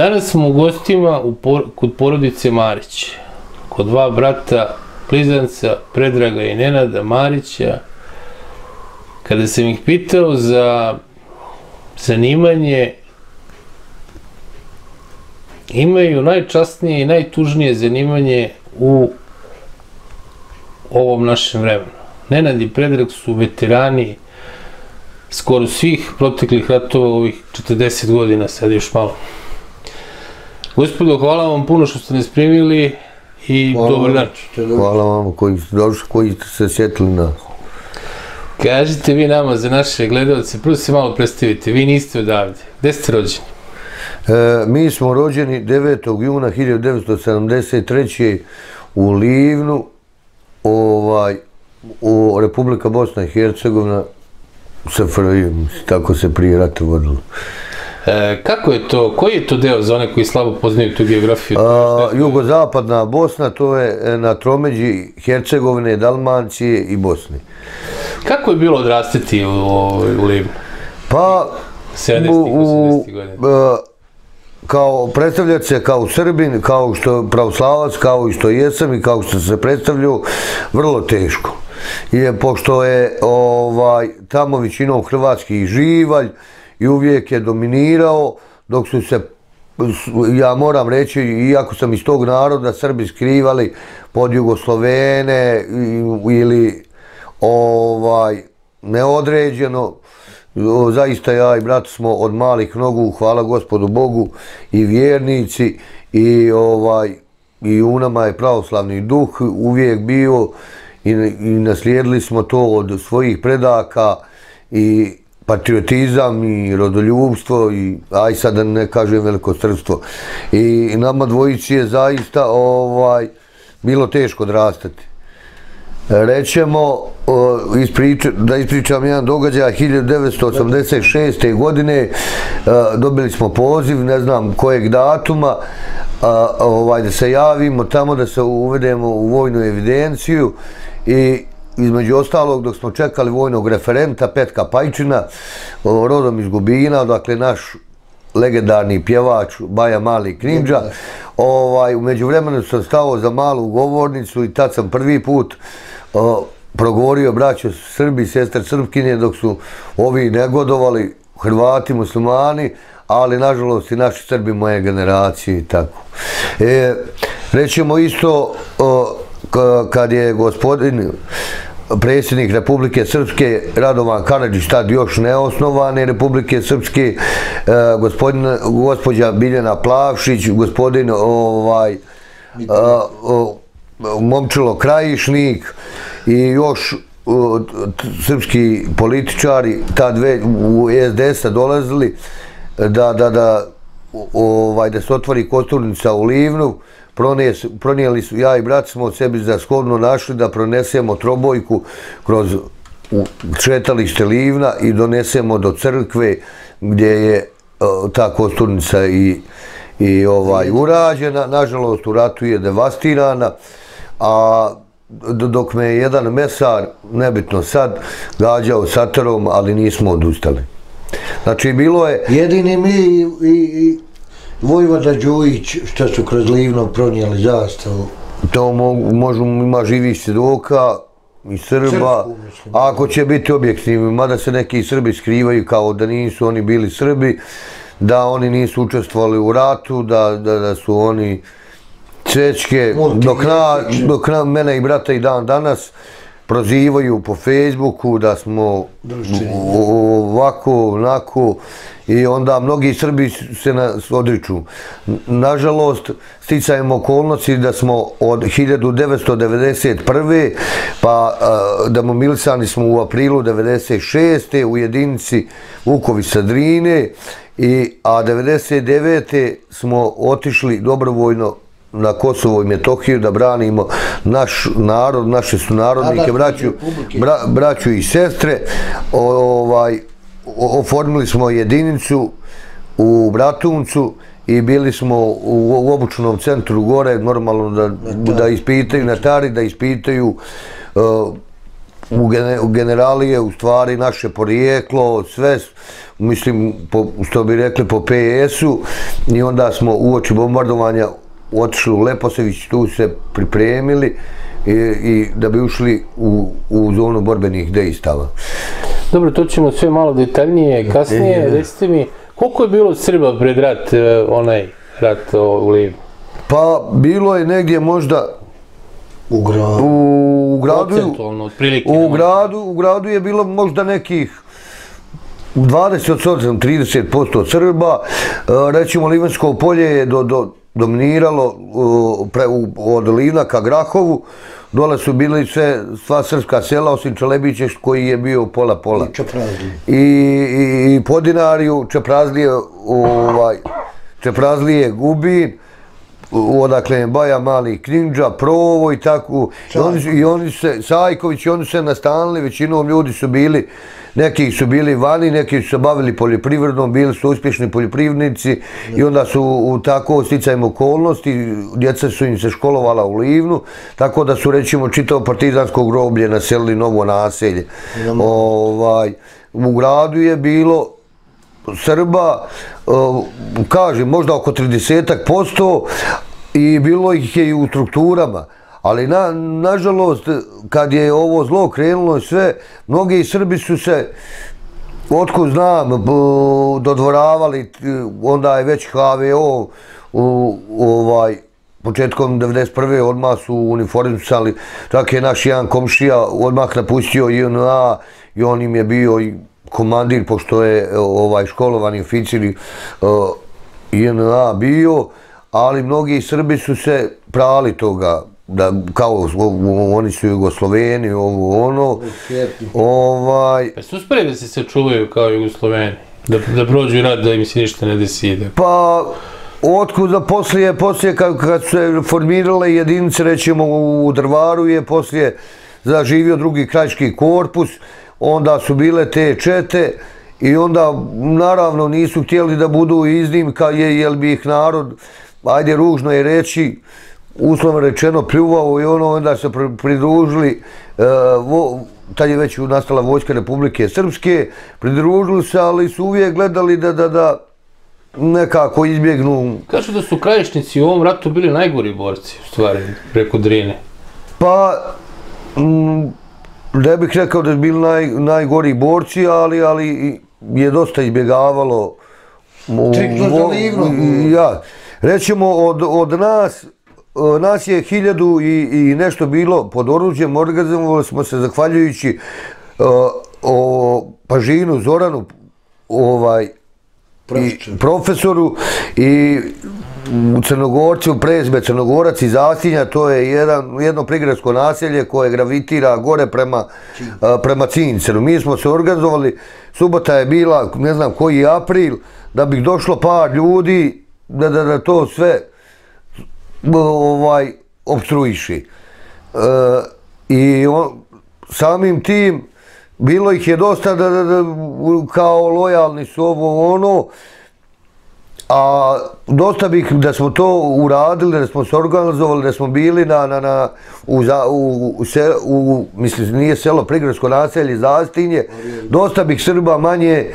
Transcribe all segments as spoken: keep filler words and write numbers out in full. Danas smo u gostima kod porodice Marić, kod dva brata blizanca Predraga i Nenada Marića. Kada sam ih pitao za zanimanje, imaju najčasnije i najtužnije zanimanje u ovom našem vremenu. Nenad i Predrag su veterani skoro svih proteklih ratova ovih četrdeset godina, sad još malo. Gospodo, hvala vam puno što ste nas primili i dobar dan. Hvala vam koji ste došli, koji ste se sjetili nas. Kažite vi nama za naše gledalce, prvo se malo predstavite, vi niste odavde. Gde ste rođeni? Mi smo rođeni devetog juna hiljadu devetsto sedamdeset treće. u Livnu, u Republika Bosna i Hercegovina, S F R J, tako se prije rata vodilo. Kako je to, koji je to deo za one koji slabo poznaju tu geografiju? Jugozapadna Bosna, to je na tromeđi Hercegovine, Dalmacije i Bosne. Kako je bilo odrastiti u Livnu? Pa, kao predstavljati se kao Srbin, kao što pravoslavac, kao i što jesam i kao što se predstavljao, vrlo teško. Pošto je tamo većinom hrvatski živalj i uvijek je dominirao, dok su se, ja moram reći, iako sam iz tog naroda, Srbi skrivali pod Jugoslovene ili neodređeno. Zaista ja i brat smo od malih nogu, hvala gospodu Bogu, i vjernici i u nama je pravoslavni duh uvijek bio i naslijedili smo to od svojih predaka, i patriotizam i rodoljubstvo i aj sad da ne kažem velikosrpstvo, i nama dvojici je zaista bilo teško odrastati. Rećemo, da ispričam jedan događaj, hiljadu devetsto osamdeset šeste. godine dobili smo poziv, ne znam kojeg datuma, da se javimo tamo, da se uvedemo u vojnu evidenciju, i između ostalog dok smo čekali vojnog referenta Petka Pajčina, rodom iz Gubina, dakle naš legendarni pjevač Baja Mali Kniđa. U međuvremenu sam stao za malu govornicu i tad sam prvi put progovorio braćo Srbi, sestre Srpkinje, dok su ovi negodovali, Hrvati, muslimani, ali nažalost i naši Srbi moje generacije i tako. Rećemo isto kad je gospodin predsjednik Republike Srpske Radovan Karadžić, tad još neosnovane Republike Srpske, gospođa Biljana Plavšić, gospodin Momčilo Krajišnik i još srpski političari tad u S D S-a dolazili da se otvori kosturnica u Livnu. Pronijeli su, ja i brat smo od sebi za shodno našli da pronesemo trobojku kroz šetalište Livna i donesemo do crkve gdje je ta kosturnica i urađena. Nažalost u ratu je devastirana, a dok me je jedan mesar, nebitno sad, gađao satarom, ali nismo odustali. Znači bilo je... Jedini mi i... Vojvoda Đujić, što su kroz Livno pronijeli zastavu. To možemo, ima živih svjedoka i Srba, ako će biti objektivni, mada se neki Srbi skrivaju kao da nisu oni bili Srbi, da oni nisu učestvovali u ratu, da su oni cečke, dok mene i brata i dan danas prozivaju po Facebooku da smo ovako, onako, i onda mnogi Srbi se nas odriču. Nažalost, sticajem okolnosti da smo od hiljadu devetsto devedeset prve. pa demobilisani smo u aprilu devedeset šeste. u jedinici Vukovića Drine, a devedeset devete. smo otišli dobrovoljno na Kosovo i Metohiju da branimo naš narod, naše sunarodnike, braću i sestre. Oformili smo jedinicu u Bratuncu i bili smo u obučnom centru gore, normalno da ispitaju, na Tari, da ispitaju u generali je u stvari naše porijeklo, sve, mislim, što bi rekli po P S-u, i onda smo u oči bombardovanja otišli u Leposević, tu se pripremili i da bi ušli u zonu borbenih dejstava. Dobro, to ćemo sve malo detaljnije, kasnije. Recite mi, koliko je bilo Srba pred rat, onaj rat u Livnu? Pa, bilo je negdje možda u gradu, u gradu je bilo možda nekih dvadeset do trideset posto Srba, rećemo Livanjsko polje je do dominiralo od Livna ka Grahovu, dole su bili sve, sva srpska sela, osim Čelebića koji je bio pola-pola. I Čepraznije. I Podinariju, Čepraznije, Gubin, odakle Baja Mali Kniđa, Provo i tako. I oni se, Sajković, i oni se nastanili, većinom ljudi su bili, neki su bili vani, neki su se bavili poljoprivredom, bili su uspješni poljoprivrednici i onda su u tako sticajem okolnosti, djeca su im se školovala u Livnu, tako da su, recimo, čitao partizansko groblje naselili novo naselje. U gradu je bilo Srba, kažem, možda oko trideset posto i bilo ih je i u strukturama. Ali, nažalost, kad je ovo zlo krenulo i sve, mnogi Srbi su se, otko znam, dodvoravali, onda je već H V O, početkom devedeset prve odmah su uniformisali, tako je naš jedan komšija odmah napustio J N A i on im je bio i komandir, pošto je školovani oficir J N A bio, ali mnogi Srbi su se prali toga, kao oni su Jugosloveni, ovo ono. Pa su uspeli da se sačuvaju kao Jugosloveni, da prođu i rad, da im se ništa ne deside? Pa, otkuda poslije, poslije kad su se formirale jedinice, rećemo u Drvaru je poslije zaživio drugi krajiški korpus, onda su bile te čete i onda naravno nisu htjeli da budu iznimka, jer bi ih narod, ajde ružno je reći, uslovno rečeno pljuvao i ono, onda se pridružili, tad je već nastala Vojska Republike Srpske, pridružili se, ali su uvijek gledali da nekako izbjegnu. Kažu da su krajišnici u ovom ratu bili najgori borci, u stvari, preko Drine. Pa, ne bih rekao da su bili najgori borci, ali je dosta izbjegavalo. Triklo za Livno. Ja, rećemo od nas, nas je hiljadu i nešto bilo pod oruđem, organizovali smo se zahvaljujući Pajčinu Zoranu, profesoru i Crnogorcu, prezime Crnogorac i Zastinja, to je jedno prigradsko naselje koje gravitira gore prema Cincenu. Mi smo se organizovali, subota je bila, ne znam koji april, da bi došlo par ljudi da to sve opstruiši. I samim tim bilo ih je dosta kao lojalni su ovo ono, a dosta bih da smo to uradili, da smo se organizovali, da smo bili u, mislim, nije selo, prigradsko naselje Zastinje, dosta bih Srba manje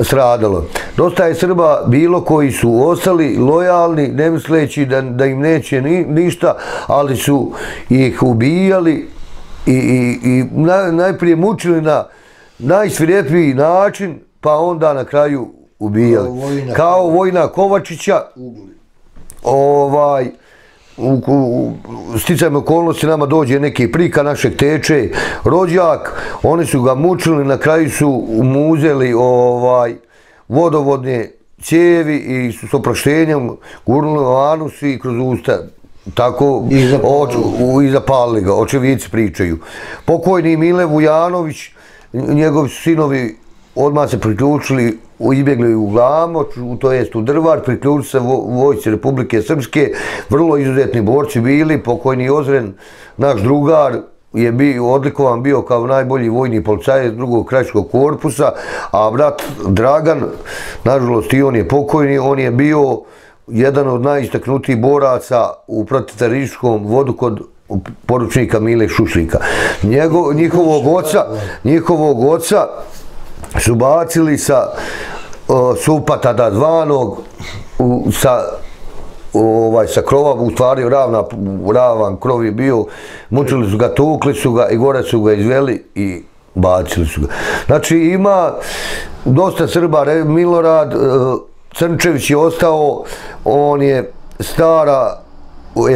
stradalo. Dosta je Srba bilo koji su ostali lojalni, ne misleći da im neće ništa, ali su ih ubijali i najprije mučili na najsvirepiji način, pa onda na kraju ubijali. Kao Vojna Kovačića, sticajem okolnosti nama dođe neki prika, našeg teče rođak, oni su ga mučili, na kraju su muzeli vodovodne cijevi i s oproštenjem gurnuli u anus i kroz usta. Tako i zapalili ga, očevici pričaju. Pokojni Mile Vujanović, njegovi sinovi odmah se priključili, izbjegli u Glamoč, to jest u Drvar, priključili se Vojsci Republike Srpske, vrlo izuzetni borci bili, pokojni Ozren, naš drugar, je bio odlikovan bio kao najbolji vojni policajac drugog krajiškog korpusa, a brat Dragan, nažalost i on je pokojni, on je bio jedan od najistaknutijih boraca u protivterorističkom vodu kod poručnika Mile Šušnika. Njihovog oca su bacili sa supa tada zvanog sa sa krova, u stvari ravan krov je bio, mučili su ga, tukli su ga i gore su ga izveli i bacili su ga. Znači ima dosta Srba, Milorad Crnčević je ostao, on je stara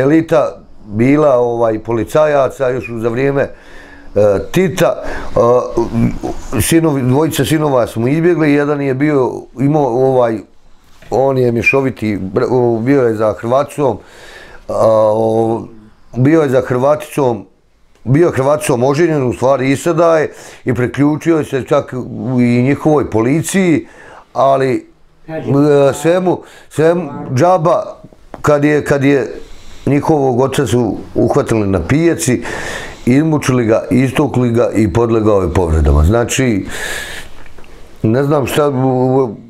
elita bila policajaca još za vrijeme Tita, dvojica sinova smo izbjegli, jedan je bio, imao ovaj, on je mješoviti, bio je za Hrvaticom, bio je za Hrvaticom, bio je Hrvaticom oženjen, u stvari i sada je, i preključio se čak i njihovoj policiji, ali svemu, svemu, džaba, kad je, kad je njihovog oca su uhvatili na pijaci, izmučili ga, istukli ga i podlegao je povredama. Znači, ne znam šta,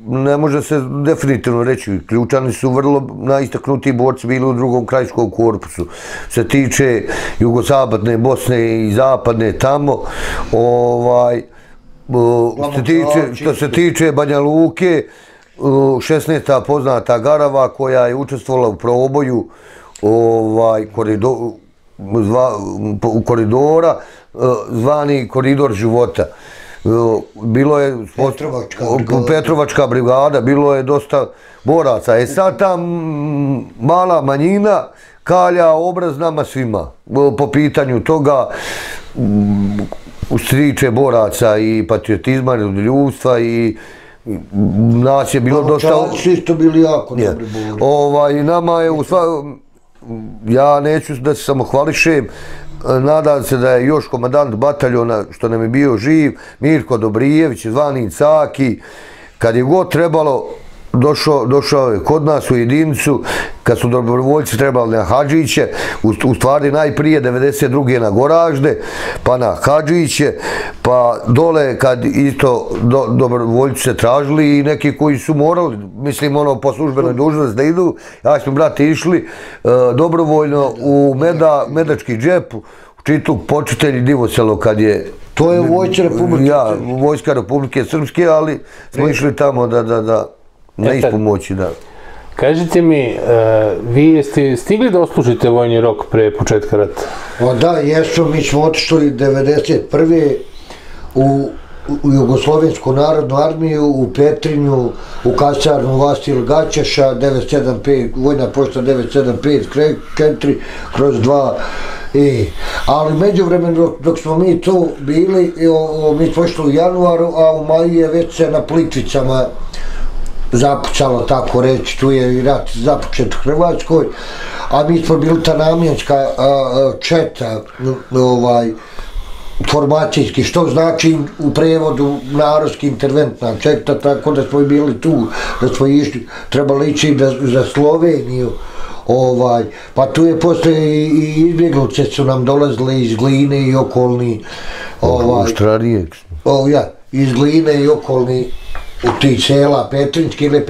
ne može se definitivno reći. Ključani su vrlo najistaknutiji borci bili u drugom krajiškom korpusu. Se tiče jugozapadne Bosne i zapadne tamo, ovaj, što se tiče Banja Luke, šesnaesta poznata garava koja je učestvovala u proboju koridora, zvani koridor života. Bilo je Petrovačka brigada, bilo je dosta boraca. E sad ta mala manjina kalja obraz nama svima po pitanju toga ustriče boraca i patriotizma, ljudstva i nas je bilo dosta... Čalci isto bili jako dobri bori. Nama je u svakom... Ja neću da se samo hvališem, nadam se da je još komandant bataljona, što nam je bio živ, Mirko Dobrijević, zvani Caki, kad je god trebalo, došao je kod nas u jedinicu, kad su dobrovoljci trebali na Hadžiće, u stvari najprije devedeset druge na Goražde, pa na Hadžiće, pa dole kad isto dobrovoljci se tražili i neki koji su morali, mislim ono po službenoj dužnosti da idu, ja smo brati išli dobrovoljno u Medački džep, u Čitluk, Počitelj i Divoselo kad je... To je vojska Republike Srpske, ali smo išli tamo da... Ne ispomoći, da. Kažite mi, vi ste stigli da odslužite vojni rok pre početka rata? Da, jesu, mi smo otišli devedeset prve u Jugoslovensku narodnu armiju, u Petrinju, u kasarnu Vasil Gaćeša, vojna pošta devet sedam pet Kentri, kroz dva. Ali međuvremeno dok smo mi tu bili, mi smo išli u januaru, a u maju je već se na Plitvicama zapucalo, tako reći, tu je i rat započet u Hrvatskoj, a mi smo bili ta namjenska četa, formacijski, što znači u prevodu narodski interventna četa, tako da smo i bili tu, da smo išli, trebali ići za Sloveniju, pa tu je poslije i izbjeglice su nam dolazile iz Gline i okolni, iz Gline i okolni, u tih sela Petrinjski, ili je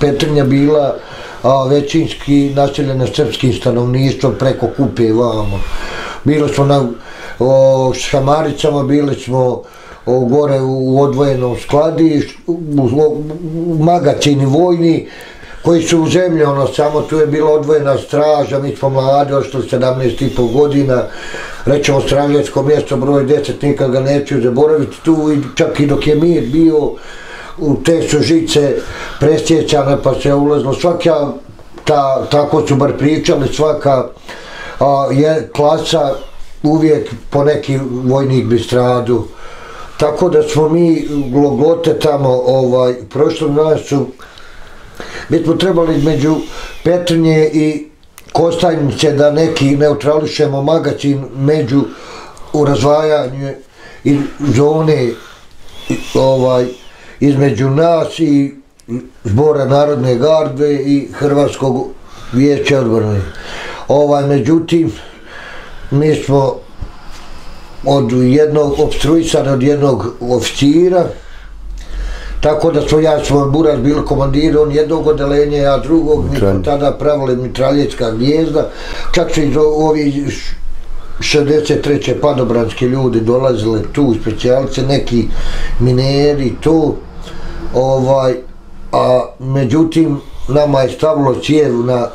Petrinja bila većinski naseljena srpskim stanovništvom preko Kupe vamo. Bili smo na Šamaricama, bili smo gore u odvojenom skladištu, u magacini vojni, koji su u zemlji, ono, samo tu je bila odvojena straža, mi smo mladi, ošli sedamnaest i po godina, rećemo stražarsko mjesto broj deset, nikad ga neću zaboraviti, tu čak i dok je mir bio, u te su žice presjećane pa se ulazilo, svaka, tako su bar pričali, svaka klasa uvijek po neki vojnik bi stradu. Tako da smo mi glogote tamo, prošlo nas su, mi smo trebali među Petrinje i Kostajnice da neki neutrališemo magacin među u razvajanju i zone ovaj između nas i Zbora Narodne garde i Hrvatskog vijeća odbrane. Međutim, mi smo od jednog opstruisani od jednog oficira, tako da smo, ja smo Buras bili komandiri, on jednog odelenja, ja drugog, mi smo tada pravili mitraljetska gnijezda, čak su iz ovih šezdeset treće padobranski ljudi dolazili tu, specijalce, neki mineri, to, ovaj, a međutim, nama je stavilo cijev na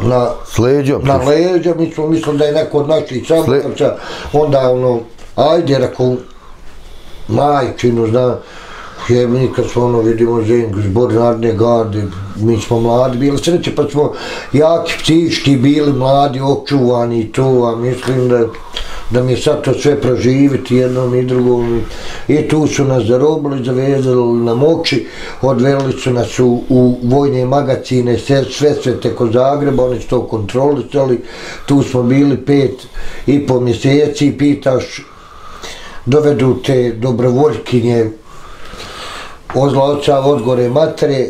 na leđa, mi smo mislili da je neko od naših saboraca, onda ono, ajde, rekao, majčinu, znam, mi kad smo ono vidimo Zengu, zbor narodne garde, mi smo mladi bili, sreće pa smo jaki psički bili, mladi, očuvani i to, a mislim da da mi je sad to sve proživiti jednom i drugom. I tu su nas zarobili, zavezali nam oči, odveli su nas u vojne magazine, sve sve teko Zagreba, oni su to kontrolisali, tu smo bili pet i po mjeseci i pitaš, dovedu te dobrovoljkinje, ozla oca, odgore matere,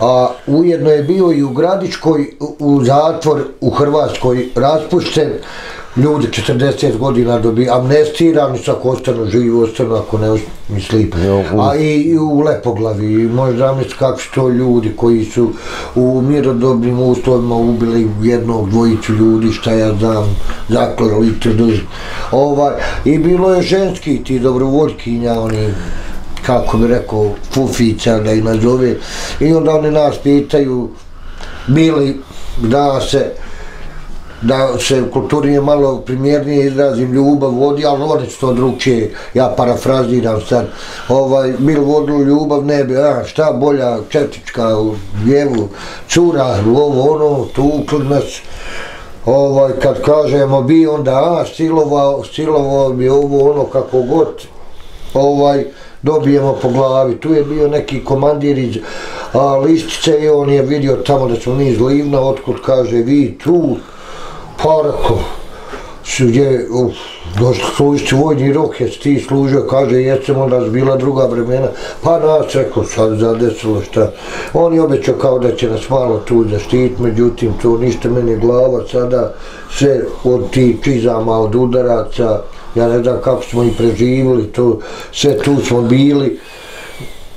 a ujedno je bio i u Gradičkoj, u zatvor u Hrvatskoj raspušten, ljudi četrdeset godina dobili, amnestirani, ako ostanu živi, ostanu, ako ne misli. A i u Lepoglavi, možda misli kako su to ljudi koji su u mirodobnim uslovima ubili jednog, dvojicu ljudi, šta ja znam, zaklali itd. I bilo je ženski ti dobrovoljkinja, oni, kako bi rekao, fufica da ih nazove, i onda oni nas pitaju, bili da se, da se kulturnije malo primjernije izrazim, ljubav vodi, ali oni su to drugčije, ja parafraziram sad, bilo vodilo ljubav, ne bi, a šta bolja četnička, djevu, cura, ovo ono, tukli nas, kad kažemo bi, onda a, silovao bi ovo ono kako god, ovaj, dobijemo po glavi. Tu je bio neki komandir iz Listice i on je vidio tamo da smo mi iz Livna, otkud kaže vi tu, pa rekao, došli služiti vojni rok, jesi ti služio, kaže jesam, onda su bila druga vremena, pa nas rekao, sad zadesilo šta. On je obećao kao da će nas malo tu zaštiti, međutim to ništa, meni glava sada sve od tih čizama, od udaraca, ja ne znam kako smo i preživili, sve tu smo bili,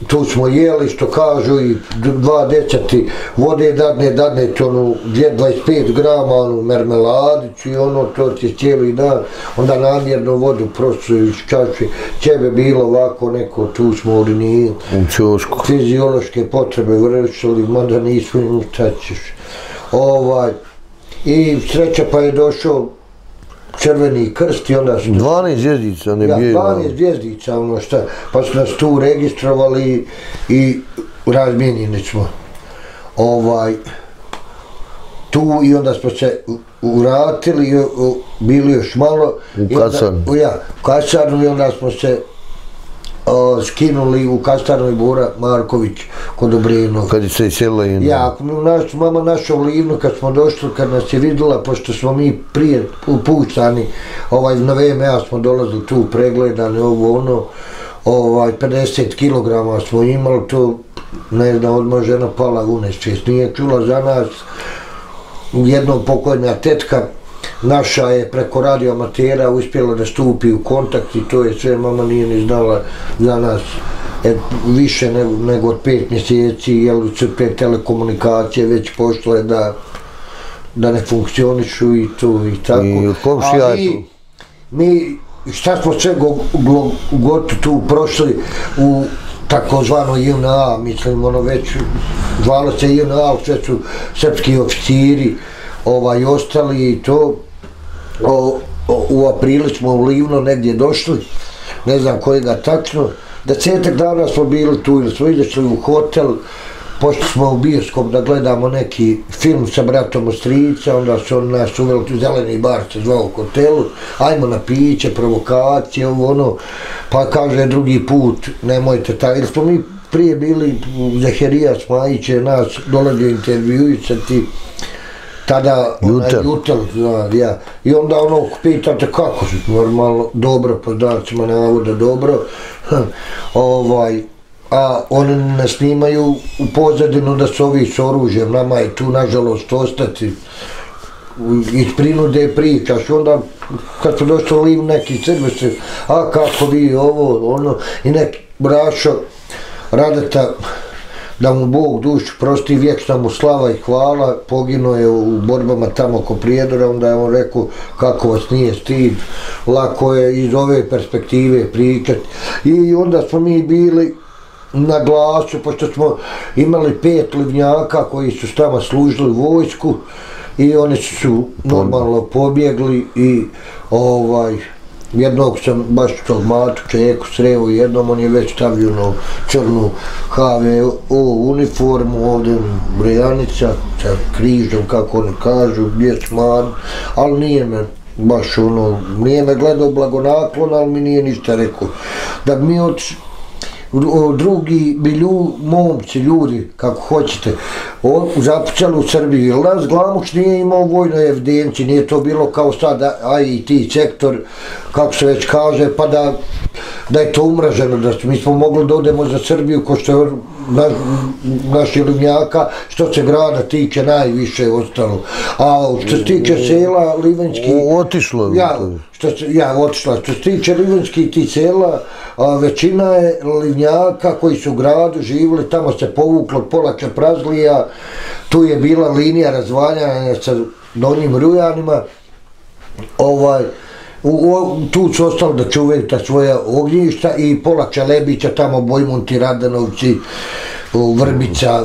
tu smo jeli, što kažu, i dva dečati vode dadne, dadne ti ono dvadeset pet grama, ono mermeladiću i ono, to ti cijeli dan, onda namjerno vodu prosto iz čaše, ćebe bilo ovako neko, tu smo urinili, fiziološke potrebe vršili, mada nismo im šta ćeš. I sreća pa je došao Crveni krst i onda su... dvanaest zvijezdica ne bijelo. Ja, dvanaest zvijezdica, ono šta, pa su nas tu registrovali i razmijenili smo. Ovaj... Tu i onda smo se vratili, bili još malo... U kasarnu. Ja, u kasarnu i onda smo se skinuli u kasarnu i Bora Marković kod Obrenog. Kad je se iselila jedna? Ja, mama naša u Livnu, kad smo došli, kad nas je vidjela, pošto smo mi prije upuštani, na V M A smo dolazili tu pregledani, ovo ono, pedeset kilograma smo imali, to ne znam, odmah žena pala u nesvijest, nije čula za nas, jednom pokojna tetka, naša je preko radioamatera uspjela da stupi u kontakt i to je sve, mama nije ni znala za nas više nego od pet mjeseci, jer su te telekomunikacije već pošle da ne funkcionišu i to i tako. A mi, šta smo sve god tu prošli u takozvano J N A, mislim ono već, zvala se J N A, sve su srpski oficiri, i ostali i to, u aprilu smo u Livno negdje došli, ne znam kojega tačno, desetak dana smo bili tu ili smo izašli u hotel, pošto smo u bioskop da gledamo neki film sa bratom Ostrica, onda su on nas uveli tu, Zeleni bar se zvao u hotelu, ajmo na piće, provokacije, ovo ono, pa kaže drugi put, nemojte tako, jer smo mi prije bili, Zeherija Smajić je nas dolazio intervjuisati, tada jutel, i onda ono pitate kako su, normalno, dobro, po znacima navoda dobro, a oni ne snimaju u pozadinu da su ovi s oružjem, nama je tu nažalost ostati, iz prinude pričaš, onda kad su došli liv neki crvesi, a kako vi ovo, ono, i neki Brašo Radaca, da mu Bog dušu prosti, vječna mu slava i hvala. Poginuo je u borbama tamo oko Prijedora, onda je on rekao kako vas nije stid, lako je iz ove perspektive pričati. I onda smo mi bili na glasu, pošto smo imali pet livnjaka koji su s tama služili vojsku i oni su normalno pobjegli i ovaj... Jednog sam baš tog Matu Čeku sreo i jednom on je već stavio na crnu ha ve o uniformu, ovdje Brejanica, sa križom kako oni kažu, gdje sman, ali nije me baš ono, nije me gledao blagonaklon, ali mi nije ništa rekao. Da mi od drugi bi momci, ljudi, kako hoćete, zapucali u Srbiji, jer nas Glamoč nije imao vojnoj evidenciji, nije to bilo kao sad i te sektor, kako se već kaže, pa da je to umraženo, da mi smo mogli da odemo za Srbiju, ko što je naših livnjaka, što se grada tiče najviše ostalo. A što se tiče sela livanjskih... Otišlo je to. Ja, otišla. Što se tiče livanjskih ti sela, većina je livnjaka koji su u gradu živjeli, tamo se povuklo pola Čepraznija, tu je bila linija razvaljanja sa Donjim Rujanima, ovaj... Tu su ostali da čuvaju ta svoja ognjišta i pola Čelebića, tamo Bojmunti, Radanovci, Vrbica,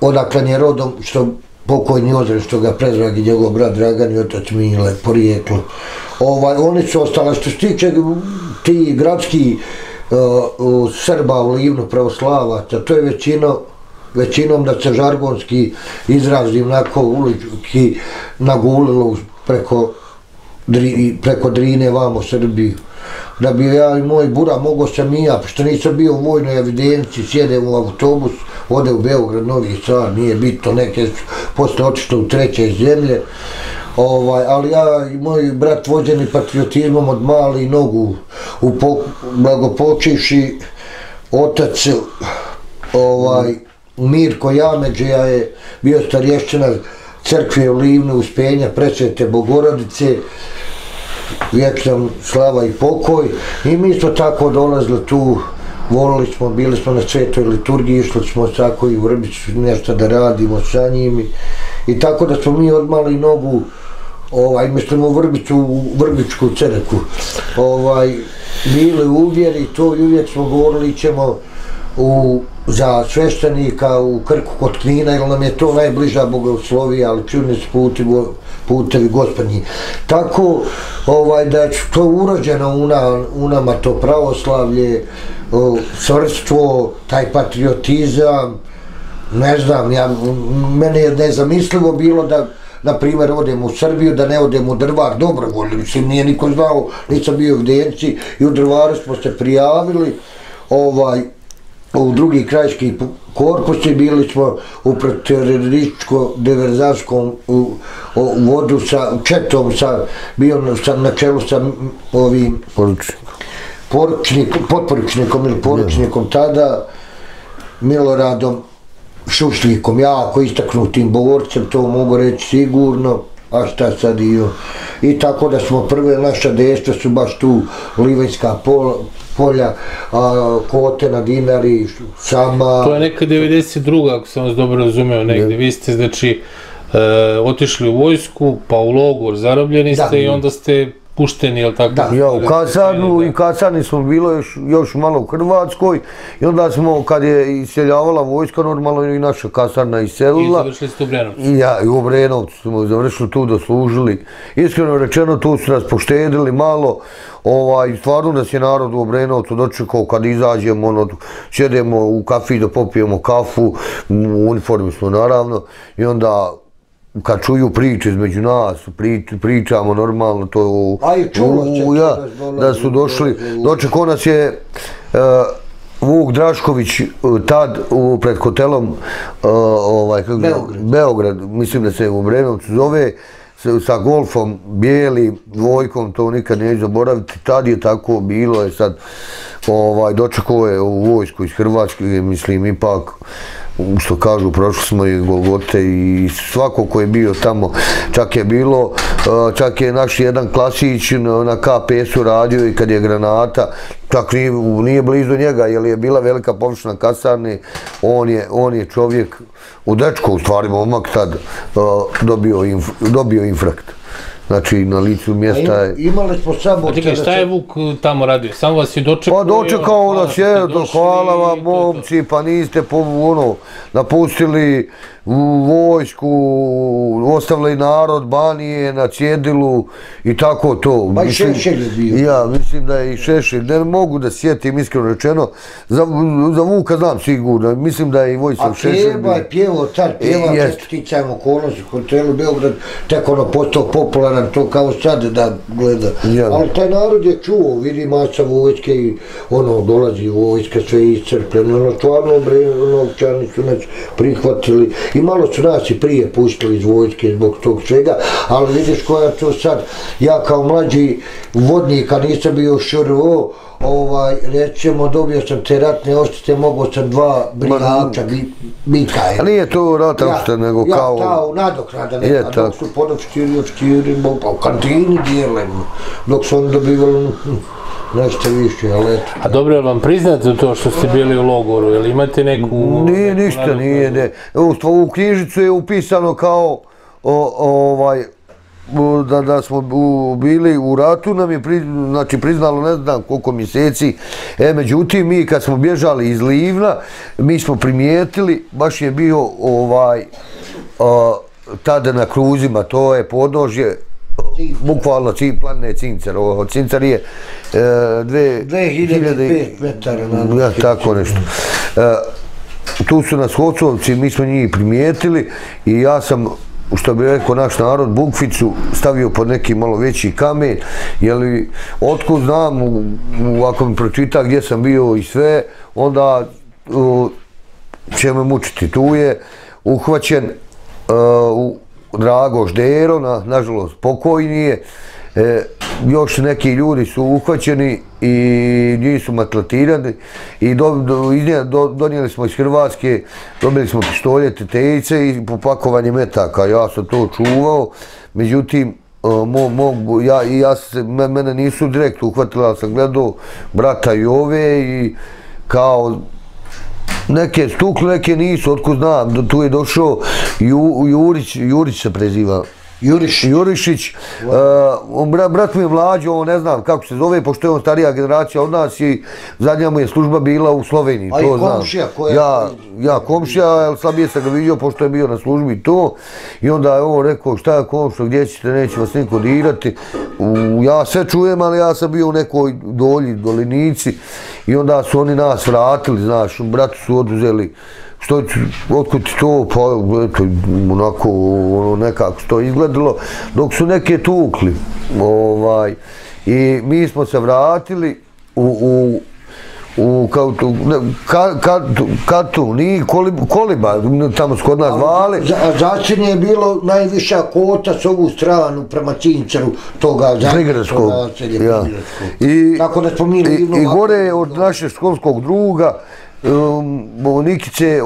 odakle je rodom, što pokojni Ozren, što ga Predrag i njegov brat Dragan i otac Mile, porijeklo. Oni su ostali, što se tiče ti gradski Srba u Livnu, pravoslavaca, to je većina... većinom da se žargonski izrazim nako ulički nagulilo preko preko Drine vamo Srbiju. Da bi ja i moj bura mogo sam i ja, pošto nisam bio u vojnoj evidenciji, sjedem u autobus, ode u Beograd, Novi Sad, nije bitno, neke su posle otišle u treće zemlje, ali ja i moj brat vođeni patriotizmom od mali nogu, blagopočivši otac Mirko Jameđija je bio starješćina crkve u Livnu, Uspenja, Presvete Bogorodice, vječna slava i pokoj. I mi smo tako dolazili tu, volili smo, bili smo na svetoj liturgiji, išli smo tako i u Vrbicu nešto da radimo sa njimi. I tako da smo mi odmali nogu, mislim u Vrbicu, u Vrbičku crkvu, bili uvjeri to i uvijek smo govorili ćemo za sveštenika u Krku kod Knina, jer nam je to najbliža bogoslovija, ali čudni su putevi gospodnji. Tako da je to urođeno u nama, to pravoslavlje, svrstvo, taj patriotizam, ne znam, meni je nezamislivo bilo da na primjer odem u Srbiju, da ne odem u Drvar, dobro volim, mislim nije niko znao, nisam bio u evidenciji i u Drvaru smo se prijavili, ovaj, u drugi krajiški korpusi, bili smo u protivterorističko-diverzantskom vodu sa četom, bio sam na čelu sa ovim potporučnikom ili poručnikom tada, Miloradom Šušljikom, jako istaknutim borcem, to mogu reći sigurno, a šta sad i i tako da smo prve naša dejstva su baš tu Livanjska polja, Kote na Dinari, Sama... To je neka devedeset druga ako sam vas dobro razumeo negdje, vi ste znači otišli u vojsku pa u logor, zarobljeni ste i onda ste pušteni, jel' tako? Da, ja, u Kasarnu i Kasarni smo bilo još malo u Hrvatskoj i onda smo, kad je iseljavala vojska, normalno i naša Kasarna iselila. I završili ste u Obrenovcu. Ja, i u Obrenovcu smo završili tu, doslužili. Iskreno rečeno, tu su nas poštedili malo. Stvarno nas je narod u Obrenovcu dočekao kad izađemo, sjedemo u kafić da popijemo kafu, u uniformi smo naravno, i onda... Kad čuju priče između nas, pričamo normalno to... A i čulo se da su došli. Dočekao nas je Vuk Drašković tad pred hotelom Beograd, mislim da se u Obrenovcu zove, sa golfom, bijeli, dvojkom, to nikad neću zaboraviti. Tad je tako bilo, dočekao je u vojsku iz Hrvatske, mislim ipak... što kažu, prošli smo i Golgote i svako ko je bio tamo, čak je bilo, čak je naš jedan Klasić na K P S-u radio i kad je granata, čak nije blizu njega, jer je bila velika površina kasarne, on je čovjek, u dečko, u stvari momak tad, dobio infarkt. Znači, na licu mjesta je... Imali smo samo... A čekaj, šta je Vuk tamo radio? Samo vas je dočekao... Pa dočekao nas je, hvala vam momci, pa niste napustili vojsku, ostavili narod, Banije, na cjedilu i tako to. Pa i Šešelj je bio. Ja, mislim da je i Šešelj. Ne mogu da sjetim, iskreno rečeno. Za Vuka znam sigurno, mislim da je i Vojislav Šešelj. A pjeva je pjevao, tad pjevao, česticajem okolnosti, hotelu Beograd, tek ono postao popularan, to kao sad da gleda, ali taj narod je čuo, vidi masa vojske i ono, dolazi vojska, sve je iscrpljeno, ono, stvarno Novčani su nas prihvatili i malo su nas i prije pustili iz vojske zbog tog svega, ali vidiš koja to sad, ja kao mlađi vodnik, a nisam bio ŠRO, ovaj, recimo, dobio sam te ratne oštete, mogao sam dva brigača bika. A nije to rata ošteta, nego kao... Ja, kao nadoknada neka, dok su podopštiri, opštiri, u kantini dijelimo, dok su oni dobivali nešto više, ali eto. A dobro, je li vam priznato to što ste bili u logoru, je li imate neku... Nije, ništa, nije, ne. U knjižicu je upisano kao, ovaj... da smo bili u ratu, nam je priznalo ne znam koliko mjeseci. Međutim, mi kad smo bježali iz Livna, mi smo primijetili, baš je bio tada na kruzima, to je podnožje, bukvalno planine Cincar, Cincar je dve hiljade i pet metara, tako nešto. Tu su nas Hocovci, mi smo njih primijetili i ja sam, što bi rekao naš narod, bukvicu stavio pod neki malo veći kamen, jer otko znam, ako mi pročita gdje sam bio i sve, onda će me mučiti. Tu je uhvaćen Drago Ždero, nažalost pokojni je, još neki ljudi su uhvaćeni i njih su matlatirani i donijeli smo iz Hrvatske, dobili smo pištolje, tejice i popakovanje metaka. Ja sam to čuvao, međutim, mene nisu direktno uhvatili, ali sam gledao brata i ove i kao... Neke stukle, neke nisu, otko znam, tu je došao Jurić, Jurić se preziva. Jurišić, brat mi je mlađo, on ne znam kako se zove, pošto je on starija generacija od nas i zadnja mu je služba bila u Sloveniji, to znam. A i komšija koja je? Ja, komšija, slabije sam ga vidio pošto je bio na službi to i onda je on rekao šta je komšo, gdje ćete, neće vas niko dirati. Ja sve čujem, ali ja sam bio u nekoj dolji, dolinici i onda su oni nas vratili, znaš, bratu su oduzeli. Što, otkud to, pa eto, onako, ono nekako to izgledalo, dok su neke tukli, ovaj, i mi smo se vratili u, u, u, kao tu, kad tu, nije koliba, tamo su kod nas vale. A začinje je bilo najviša kvota s ovu stranu, prema Cincaru, toga Prigradskog, ja. Tako da smo mi Livno. I gore od našeg školskog druga, Nikice,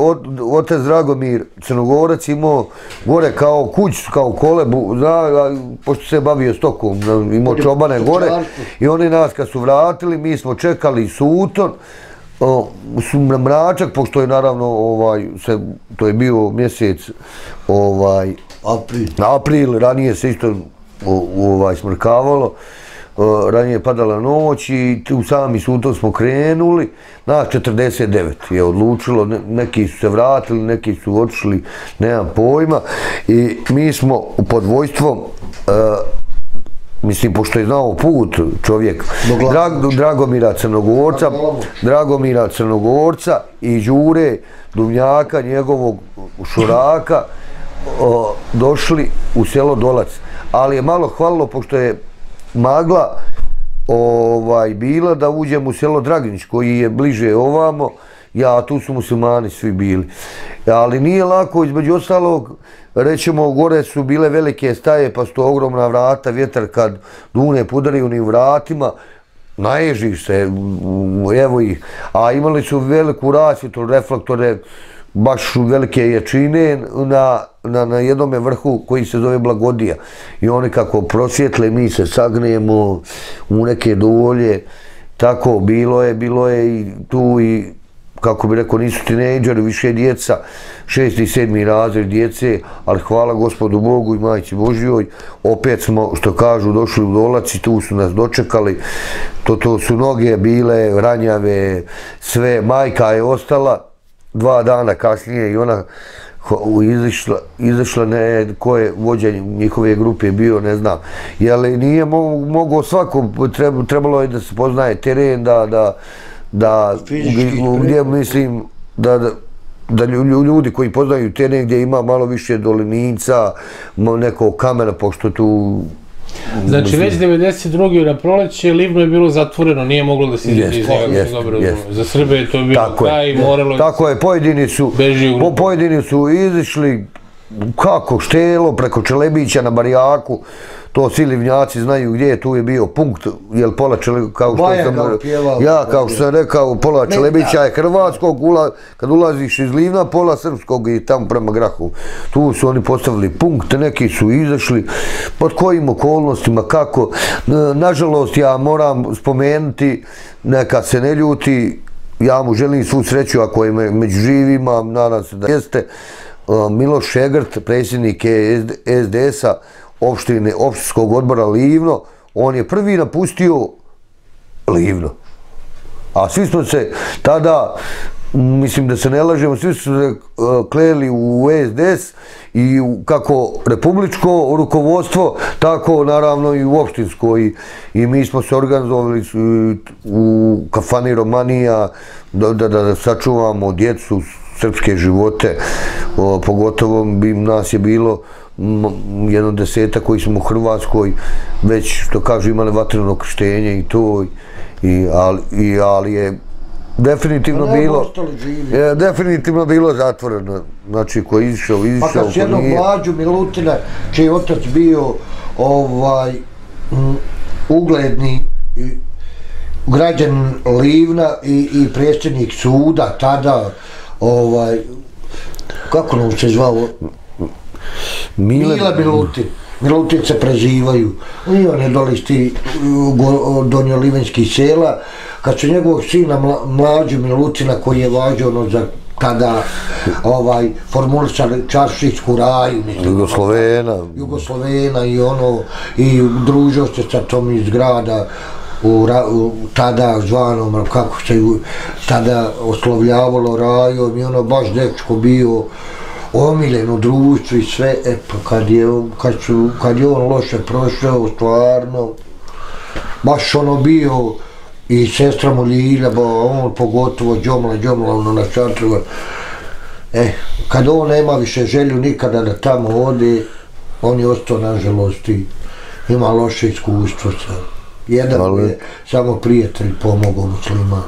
otac Dragomir Crnogorac imao gore kao kuću, kao kolebu, pošto se bavio stokom, imao čobane gore i oni nas kad su vratili, mi smo čekali Suton, Mračak, pošto je naravno, to je bio mjesec april, ranije se isto smrkavalo, ranije je padala noć i u sami Suton smo krenuli, nas četrdeset devet je odlučilo, neki su se vratili, neki su otišli, nemam pojma, i mi smo pod vojstvom, mislim, pošto je znao put čovjek, Dragomira Crnogorca, Dragomira Crnogorca i Đure Duvnjaka, njegovog šuraka, došli u selo Dolac, ali je malo hvalilo, pošto je magla bila da uđem u selo Dragnić koji je bliže ovamo, ja tu su muslimani svi bili, ali nije lako, između ostalog, rećemo, gore su bile velike staje pa su to ogromna vrata, vjetar kad dune podari u njim vratima naježiš se, evo ih, a imali su veliku rasvjetu, reflektore, baš velike jačine na jednome vrhu koji se zove Blagodija. I one kako prosvjetle, mi se sagnemo u neke dovolje. Tako, bilo je, bilo je i tu i, kako bi rekao, nisu tinejdžeri, više djeca, šesti i sedmi razred djece, ali hvala Gospodu Bogu i Majci Božjoj, opet smo, što kažu, došli u Dolac i tu su nas dočekali. To su noge bile, ranjave, sve, majka je ostala. Dva dana kasnije i ona izašla, ne, ko je vođenje njihove grupe bio, ne znam. Jer nije mogo svako, trebalo je da se poznaje teren, da, gdje mislim, da ljudi koji poznaju teren gdje ima malo više dolinica, nekog kamena, pošto tu... Znači, već devedeset druge na proleće Livno je bilo zatvoreno, nije moglo da se izađe. Za Srbe je to bilo kraj, moralo... Tako je, pojedini su izišli, kako, Štelo, preko Čelebića na Barijaku, to svi Livnjaci znaju gdje je, tu je bio punkt, jer pola Čelebića, kao što sam rekao, pola Čelebića je hrvatskog, kad ulaziš iz Livna, pola srpskog i tamo prema Grahovu. Tu su oni postavili punkt, neki su izašli, pod kojim okolnostima, kako. Nažalost, ja moram spomenuti, neka se ne ljuti, ja mu želim svu sreću ako je među živima, nadam se da jeste. Miloš Egrt, predsjednik es de es a, opštinskog odbora Livno, on je prvi napustio Livno. A svi smo se tada, mislim da se ne lažemo, svi smo se kleli u es de es i kako republičko rukovodstvo, tako naravno i u opštinsko. I mi smo se organizovali u kafani Romanija da sačuvamo djecu, srpske živote, pogotovo bi nas je bilo jedno deseta koji smo u Hrvatskoj već, što kažu, imali vatreno krštenje i to, ali je definitivno bilo definitivno bilo zatvoreno. Znači, ko je izišao, izišao. Pa kad se jednog Blađu Milutina, čiji otac bio ugledni građan Livna i predsjednik suda tada, ovaj, kako nam se zvao, Mila Milutin, Milutin se prezivaju, i on je dolisti donio livenskih sela, kad su njegovog sina Mlađu Milutina, koji je važio ono za tada ovaj formulisali Čaršićku raju, Jugoslovena Jugoslovena i ono, i družio se sa tom iz grada tada zvanom, kako se tada oslovljavalo, Rajom, i ono baš dečko bio omiljen u društvu i sve. E pa kad je on loše prošao, stvarno, baš ono bio, i sestra mu Ljiljaba, on pogotovo Đomla, Đomla ono na Čatrova. E, kad on nema više želju nikada da tamo ode, on je ostao, nažalost, i ima loše iskustvo sad. Jedan je samo prijatelj pomogao musliman,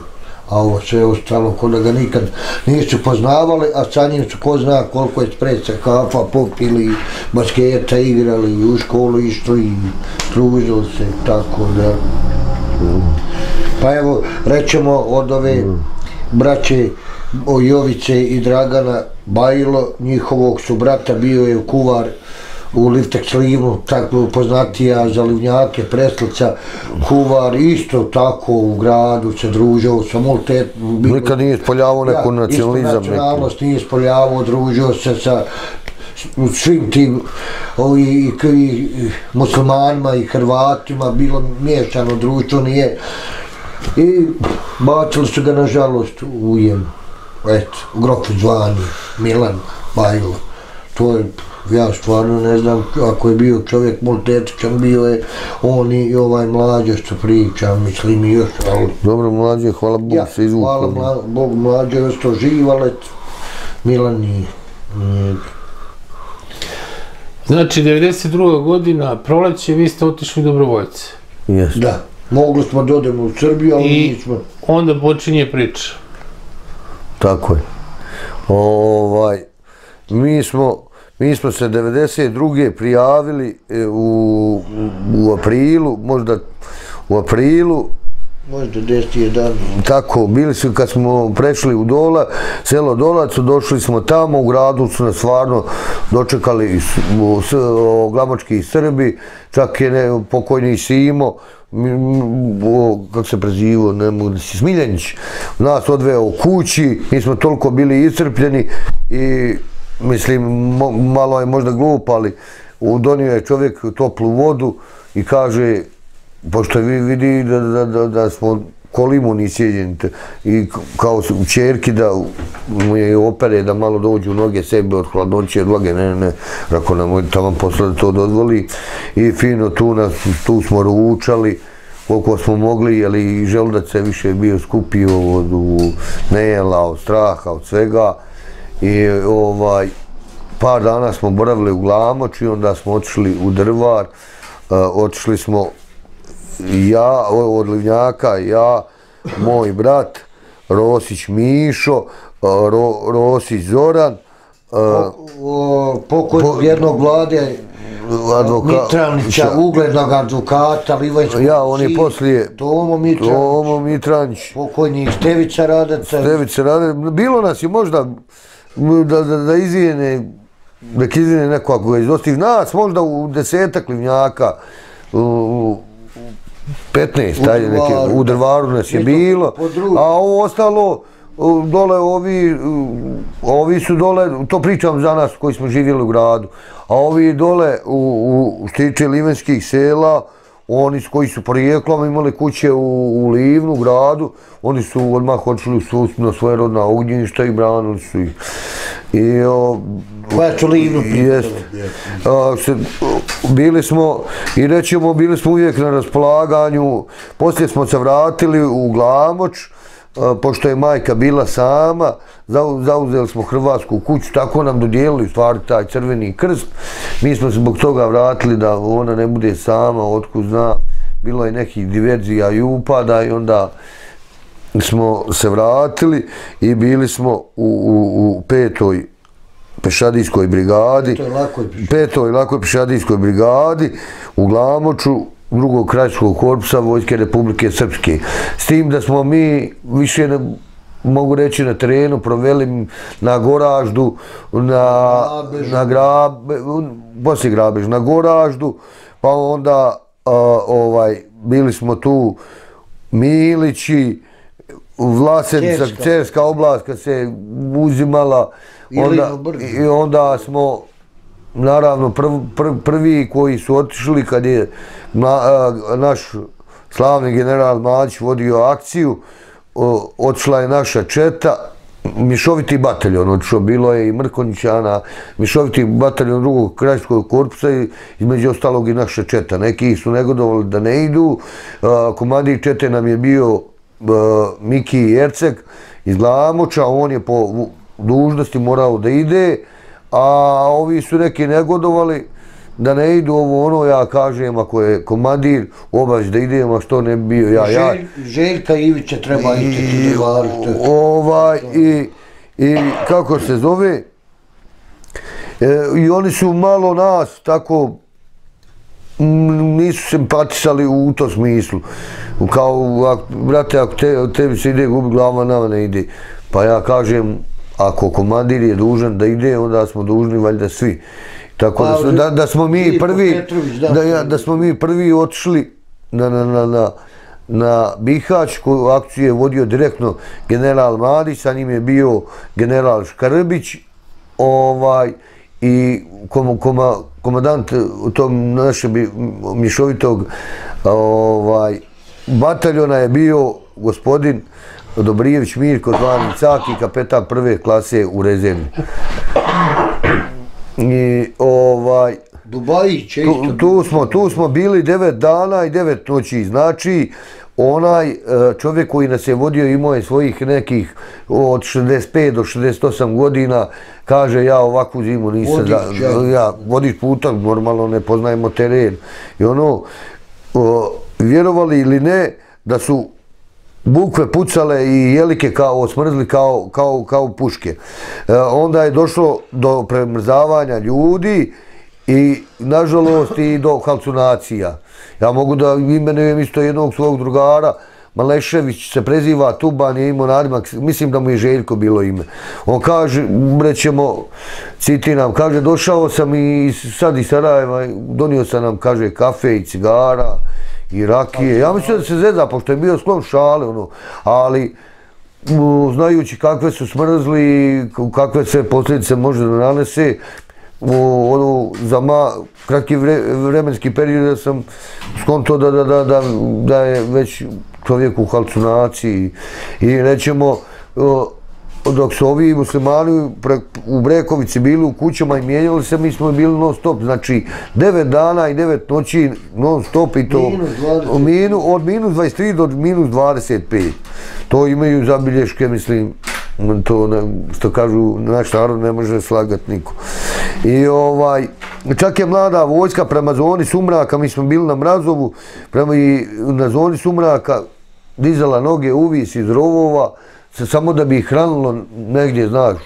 a ovo sve ostalo, ko da ga nikad nisu poznavali, a sa njim su ko zna koliko je spreca, kafa popili, basketa igrali, u školu išli i družili se, tako da... Pa evo, rećemo od ove braće Jovice i Dragana Bajlo, njihovog su brata, bio je kuvar u Lifteks Livnu, tako poznatija za Livnjake, Preslica, kuvar, isto tako u gradu se družio sa multietničnim... Nikad nije ispoljavao neku nacionalizam. Isto nacionalnost nije ispoljavao, družio se sa svim tim muslimanima i Hrvatima, bilo miješano društvo, nije... I bacili su ga, nažalost, u jemu. Eto, u grofu zvani Milan Bajlo. To je... Ja stvarno ne znam, ako je bio čovjek multietičan, bio je on i ovaj Mlađe što priča, mislim i još, ali... Dobro, Mlađe, hvala Bogu se izvukao. Hvala Bogu, Mlađe je ostao živ, ali Milan nije. Znači, devedeset druga godina, proleće, vi ste otišli dobrovoljce. Jeste. Da, mogli smo da odemo u Srbiju, ali nismo. I onda počinje priča. Tako je. Ovaj, mi smo... Mi smo se devedeset druge prijavili u aprilu, možda u aprilu, Možda deset jedanaest. Tako, bili su kad smo prešli u Dola, selo Dolacu, došli smo tamo, u gradu su nas stvarno dočekali glamočki Srbi, čak je pokojni Simo, kako se prezivao, Smiljanić, nas odveo u kući, mi smo toliko bili iscrpljeni i mislim, malo je možda glupo, ali donio je čovjek toplu vodu i kaže, pošto vidi da smo kolimu nisijeđeni i kao u čerki da mu je opere da malo dođu noge sebe od hladnoće, od vlage, ne, ne, ako nam tamo posle to dozvoli i fino tu smo ručali koliko smo mogli, jer i želudac se više bio skupio od nejela, od straha, od svega i ovaj par dana smo boravili u Glamoč i onda smo otišli u Drvar, otišli smo ja, od Livnjaka, ja, moj brat, Rosić Mišo, Rosić Zoran, pokojnog jednog Vlade Mitranića, uglednog advokata Livanjskog polja, ja, on je poslije Tomo Mitranić, pokojni Števica Radaca. Števica Radaca, bilo nas je možda da izvijene, nek izvijene neko ako ga izostih, nas možda u desetak Livnjaka, petnaest, u Drvaru nas je bilo, a ovo ostalo, dole ovi, ovi su dole, to pričam za nas koji smo živjeli u gradu, a ovi dole u štiče livenskih sela, oni koji su porijeklom imali kuće u Livnu, gradu, oni su odmah odšli na svoje rodna ognjišta i branili su ih. Koja ću Livnu pitali? Bili smo, i rećemo, bili smo uvijek na raspolaganju, poslije smo se vratili u Glamoč, pošto je majka bila sama, zauzeli smo Hrvatsku kuću, tako nam dodijelili stvari taj Crveni krst. Mi smo se zbog toga vratili da ona ne bude sama, otkud zna, bilo je nekih diverzija i upada i onda smo se vratili i bili smo u petoj pešadijskoj brigadi, petoj lakoj pešadijskoj brigadi u Glamoču, drugog kraljskog korpusa Vojske Republike Srpske. S tim da smo mi više, mogu reći, na terenu proveli na Goraždu, na Grabežu, poslije Grabežu, na Goraždu, pa onda bili smo tu Milići, Vlasenica, Cerska oblast kad se uzimala, onda smo naravno, prvi koji su otišli kad je naš slavni general Mladić vodio akciju, otišla je naša četa, Mišoviti bataljon otišao, bilo je i Mrkonjićana, Mišoviti bataljon drugog kraljskog korpusa i između ostalog i naša četa. Neki su negodovali da ne idu, komandir čete nam je bio Miki Jercek iz Glamoča, on je po dužnosti morao da ide, a ovi su neki negodovali da ne idu ovo ono, ja kažem ako je komandir obaveć da idem, a što ne bi bio ja. Željka Ivića treba ići. I kako se zove, i oni su malo nas tako nisu simpatisali u to smislu. Kao, brate, ako tebi se ide gubi glava, nama ne ide. Pa ja kažem, ako komandir je dužan da ide, onda smo dužni valjda svi. Tako da smo mi prvi, da smo mi prvi otišli na Bihać, koju akciju je vodio direktno general Mladić, sa njim je bio general Škrbić i komandant tog našeg Mišovitog bataljona je bio gospodin Dobrijević Mirko zvani Caki, kapetan prve klase u rezervi. Tu smo bili devet dana i devet noći. Znači, onaj čovjek koji nas je vodio imao je svojih nekih od šezdeset pet do šezdeset osam godina, kaže ja ovakvu zimu nisam, vodiš putom, normalno ne poznajemo teren. I ono, vjerovali ili ne, da su bukve pucale i jelike smrzli kao puške. Onda je došlo do premrzavanja ljudi i nažalost i do halucinacija. Ja mogu da imenujem isto jednog svog drugara, Malešević se preziva, Tuban je imao nadimak, mislim da mu je Željko bilo ime. On kaže, rećemo, citiram, kaže, došao sam i sad iz Sarajeva, donio sam nam, kaže, kafe i cigara i rakije. Ja mislim da se zezda, pošto je bio sklon šale, ono, ali znajući kakve su smrzli, kakve sve posljedice može da nanese, ono, za kratki vremenski period da sam skonto da je već čovjek u halucinaciji. I rećemo, dok su ovi muslimani u Brekovici bili u kućama i mijenjali se, mi smo bili non stop, znači devet dana i devet noći non stop i to od minus dvadeset tri do minus dvadeset pet. To imaju zabilješke, mislim, to što kažu, naš narod ne može slagat niko. I ovaj, čak je mlada vojska prema zoni sumraka, mi smo bili na Mrazovu, prema i na zoni sumraka dizala noge uvis iz rovova, samo da bi ih hranilo negdje, znaš,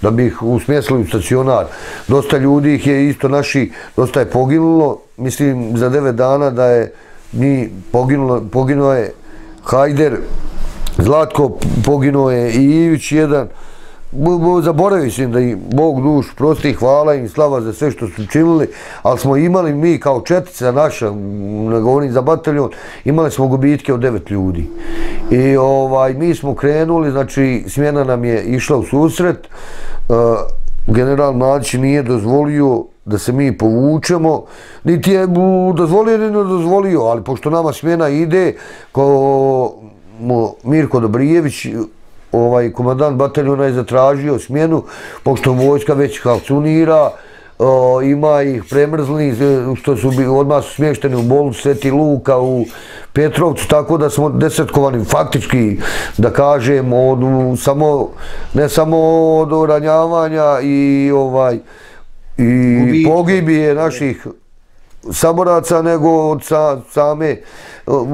da bi ih usmjesili u stacionar. Dosta ljudi ih je isto naši, dosta je poginulo, mislim za devet dana da je njih poginuo je Hajder, Zlatko poginuo je i Ivić jedan, zaboravio sam da im Bog duš prosti, hvala im, slava za sve što su činili, ali smo imali mi kao četica naša, ne govorim za bataljon, imali smo gubitke od devet ljudi. I mi smo krenuli, znači smjena nam je išla u susret, general Mladić nije dozvolio da se mi povučemo, niti je dozvolio, niti je dozvolio, ali pošto nama smjena ide, kao Mirko Dobrijević, komandant bataljona je zatražio smjenu, pošto vojska već halucinira, ima ih premrzli, što su odmah smješteni u bolnicu Sveti Luka, u Petrovcu, tako da smo desetkovani faktički, da kažem, ne samo od ranjavanja i pogibije naših saboraca, nego od same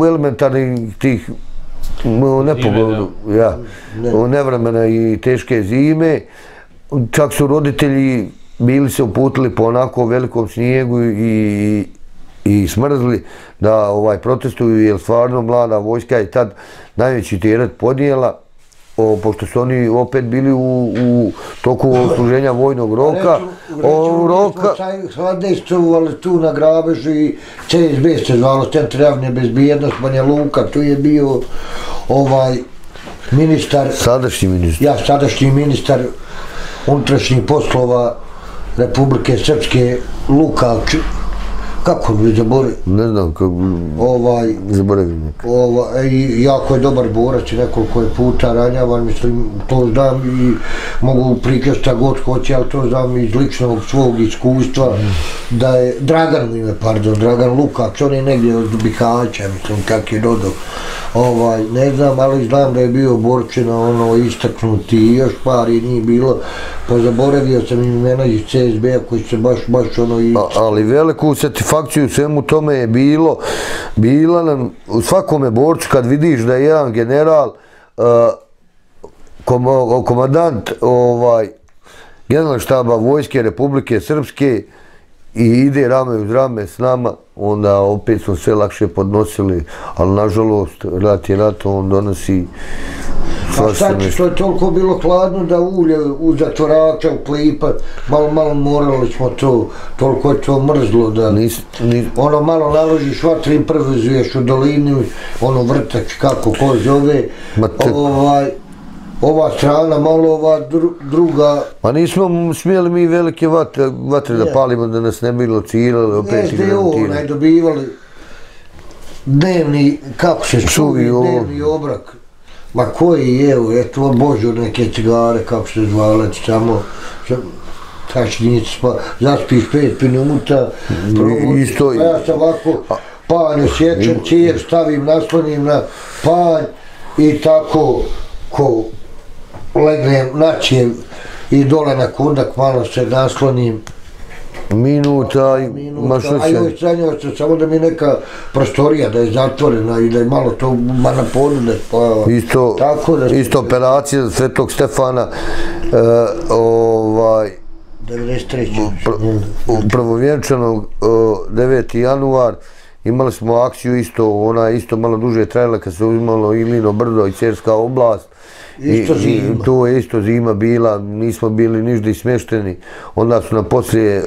elementarnih tih nepogodu, nevremena i teške zime. Čak su roditelji bili se uputili po onako velikom snijegu i smrzli da protestuju, jer stvarno mlada vojska je tad najveći teret podnijela, pošto su oni opet bili u toku služenja vojnog roka. Reću, smo Svadejscovali tu na Grabežu i C S B se zvalo, Centar javne bezbjednosti, Banja Luka, tu je bio ovaj ministar, sadašnji ministar, ja, sadašnji ministar unutrašnjih poslova Republike Srpske, Lukač, kako bi zaboravio? Ne znam, kako bi zaboravio nekako. Jako je dobar borac, nekoliko je puta ranjavan, mislim, to znam i mogu prikasta god hoće, ali to znam iz ličnog svog iskustva, da je Dragan ime, pardon, Dragan Lukač, on je negdje od Bihaća, mislim, kak je dodao. Ne znam, ali znam da je bio borčina, ono, istaknuti i još par je nije bilo, pa zaboravio sam imena iz C S B-a koji se baš, baš ono... Ali veliku satisfakciju svemu tome je bilo, bila nam, u svakome borču kad vidiš da je jedan general, komandant generalštaba Vojske Republike Srpske, i ide rame uz rame s nama, onda opet smo sve lakše podnosili, ali nažalost, rat je rat, on donosi... A sad što je toliko bilo hladno da ulje u zatvorača, u klipa, malo malo morali smo to, toliko je to mrzlo da... Ono malo naložiš vatre, improvizuješ u dolini, ono vrtač, kako ko zove, ovaj... Ova strana, malo ova druga... Ma nismo smijeli mi velike vatre da palimo, da nas ne bi locirali, opet i garantirali. Ne, ovo onaj dobivali dnevni, kako se čuvi, dnevni obrak. Ma koji je, evo, eto, božo neke cigare, kako se zvale, samo... Tačnici, pa zaspiš pet minuta, probudiš, pa ja sam ovako panj osjećam, cijer stavim, naslonim na panj i tako... ko legnem naćem i dole na kundak malo se naslonim minuta i mašnice. A joj sanjao se samo da mi neka prostorija da je zatvorena i da je malo to na podu da spava. Isto operacija Svetog Stefana devedeset treće prvovjenčanog devet januar Imali smo akciju isto, ona je isto malo duže trajala kad se uzimalo i Lino Brdo i Cerska oblast. Isto zima. To je isto zima bila, nismo bili niždi smešteni. Onda su nam poslije,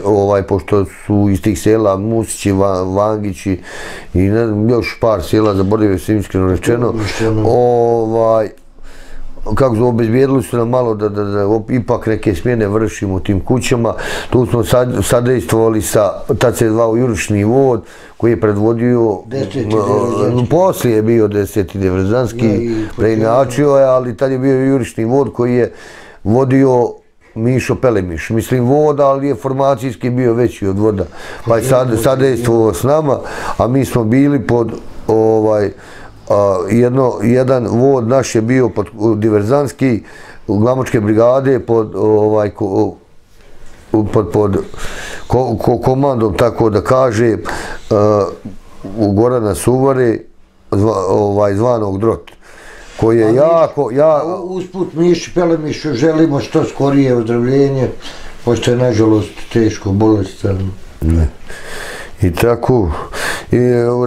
pošto su iz tih sela Musići, Vangići i još par sela, zaboravio sam iskreno rečeno, kako su obezbijedili su nam malo da ipak neke smjene vršimo u tim kućama. Tu smo sadejstvovali sa, tad se je zvao Jurišni vod, koji je predvodio, poslije je bio deseti Deverzanski, preinačio je, ali tad je bio Jurišni vod koji je vodio Mišo Pelemiš. Mislim voda, ali je formacijski bio veći od voda. Pa je sadejstvovao s nama, a mi smo bili pod ovaj... Jedan vod naš je bio pod Diverzanski, Glamočke brigade, pod komandom, tako da kaže, Gorana Suvare, zvanog Drot, koji je jako... Usput Miši Pelemišu želimo što skorije ozdravljenje, pošto je nažalost teško bolestan. I tako,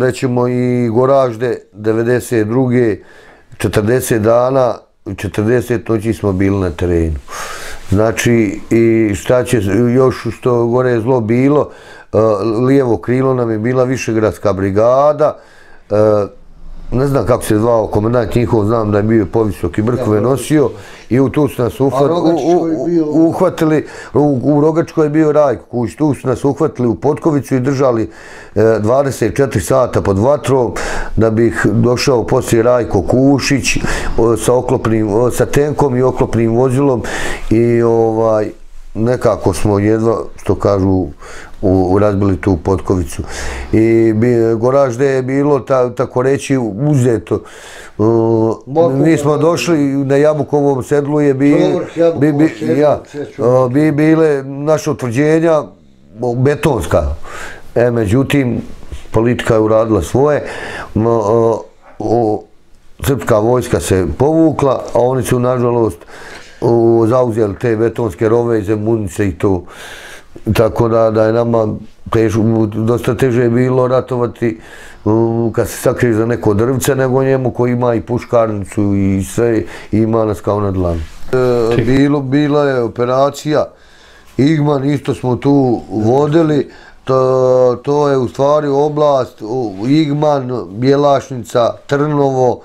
rećemo i Goražde, devedeset druge četrdeset dana, četrdeset noći smo bili na terenu. Znači, i šta će, još što gore je zlo bilo, lijevo krilo nam je bila Višegradska brigada, ne znam kako se zvao komandant njihov, znam da je bio povisok i brkove nosio i tu su nas uhvatili, u Rogačkoj je bio Rajko Kuvišić, tu su nas uhvatili u Potkovicu i držali dvadeset četiri sata pod vatrom da bih došao poslije Rajko Kuvišić sa tenkom i oklopnim vozilom i nekako smo jedva, što kažu, razbili tu Potkovicu. I Goražde je bilo, tako reći, uzeto. Mi smo došli, na Jabukovom sedlu je bile naše utvrđenja betonska. Međutim, politika je uradila svoje. Srpska vojska se povukla, a oni su, nažalost, zauzeli te betonske rove i zemunice i to. Tako da je nama dosta teže bilo ratovati kad se sakriješ za neko drvce nego njemu koji ima i puškarnicu i sve, ima nas kao na dlanu. Bila je operacija Igman, isto smo tu vodili, to je u stvari oblast Igman, Bjelašnica, Trnovo,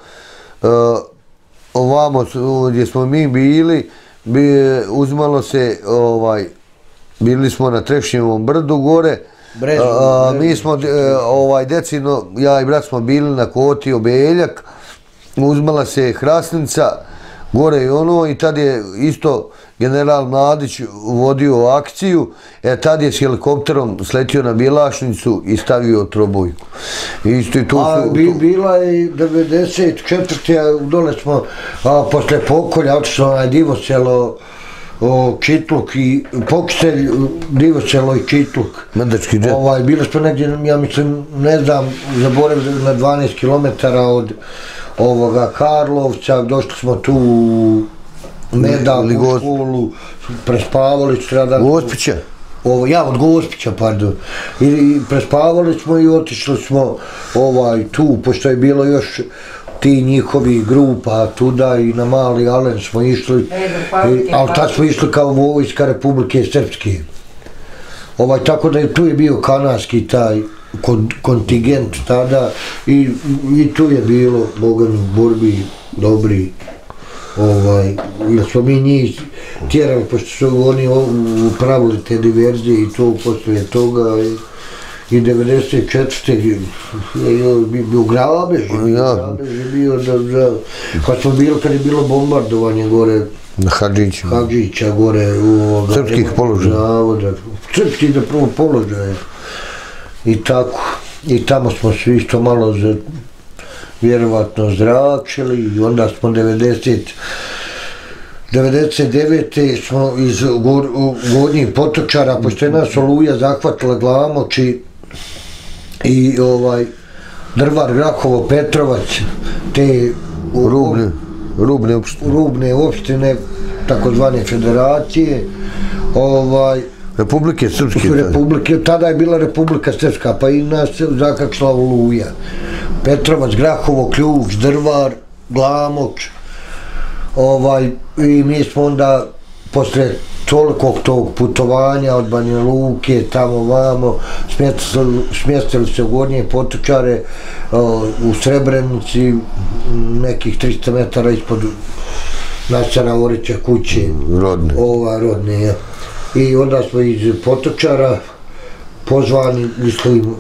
ovamo gdje smo mi bili, uzimalo se, bili smo na Trešnjevom brdu gore, mi smo, decino, ja i brat smo bili na Koti Obeljak, uzimala se Hrasnica, gore i ono, i tad je isto general Mladić vodio akciju, tad je s helikopterom sletio na Bjelašnicu i stavio trobojku. A bila je devedeset četvrte dole smo, posle pokolja, otišao na Divoselo, Čitluk i Pokselj, Divoselo i Čitluk. Mrdački džet. Bili smo negdje, ja mislim, ne znam, zaboravim na dvanaest kilometara od ovoga Karlovca, došli smo tu u Medavu školu, prespavali stradan... Gospića? Ja, od Gospića, pardon. I prespavali smo i otišli smo tu, pošto je bilo još ti njihovi grupa tuda i na Mali Alen smo išli, ali tad smo išli kao vojska Republike Srpske. Tako da tu je bio kanadski taj kontingent tada i tu je bilo bogami borbi dobri. Jer smo mi njih tjerali, pošto su oni upravili te diverzije i to poslije toga. I devedeset četvrte je bio grabež, grabež je bio da, kad smo bili, kad je bilo bombardovanje gore, Hadžića gore, srpskih položaja, srpskih da prvo položaje, i tako, i tamo smo svi isto malo vjerovatno zračili, i onda smo devedeset devete smo iz Gornjih Potočara, pošto je nas oluja zahvatila Glamoč i Drvar, Grahovo, Petrovac, te rubne opštine, takozvane federacije, Republike Srpske? Republike, tada je bila Republika Srpska, pa i nas zakačila oluja. Petrovac, Grahovo, Ključ, Drvar, Glamoč, i mi smo onda posle tolikog tog putovanja od Banja Luke, tamo vamo, smjestili se u Gornje Potočare, u Srebrenici, nekih tristo metara ispod Nasana Orića kuće. Rodne. Ova, rodne, ja. I onda smo iz Potočara pozvani, mislim,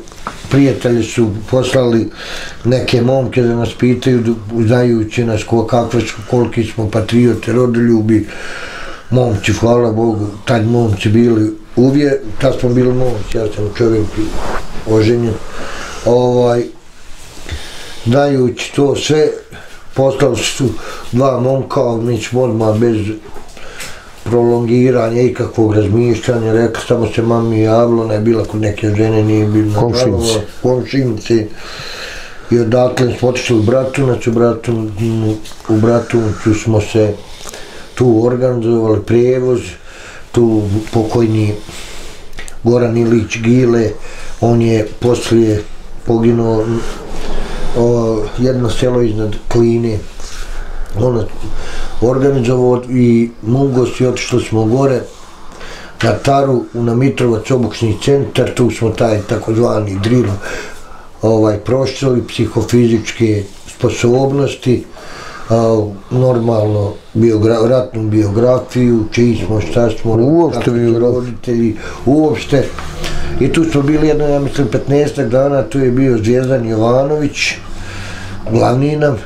prijatelji su poslali neke momke da nas pitaju, znajući nas koliki smo patriote, rodoljubi. Momci, hvala Bogu, tad momci bili uvijek, tad smo bili momci, ja sam čovjek oženjen. Znajući to sve, poslali su dva momka, mi smo odmah bez prolongiranja i kakvog razmišljanja, rekao samo se mami javilo, ne je bila kod neke žene, nije bilo komšinice. I odatle smo otišli u Bratunac, u Bratuncu smo se tu organizovali prijevoz, tu pokojni Goran Ilić Gile, on je poslije poginuo jedno selo iznad Kline, ono organizovao i Mungos i otišli smo gore na Taru, na Mitrovac obučni centar, tu smo taj takozvani drill prošli, psihofizičke sposobnosti, normalno ratnu biografiju, čiji smo, šta smo, roditelji, uopšte. I tu smo bili jedno, ja mislim, petnaestak dana, tu je bio Zvijezdan Jovanović, glavni nam,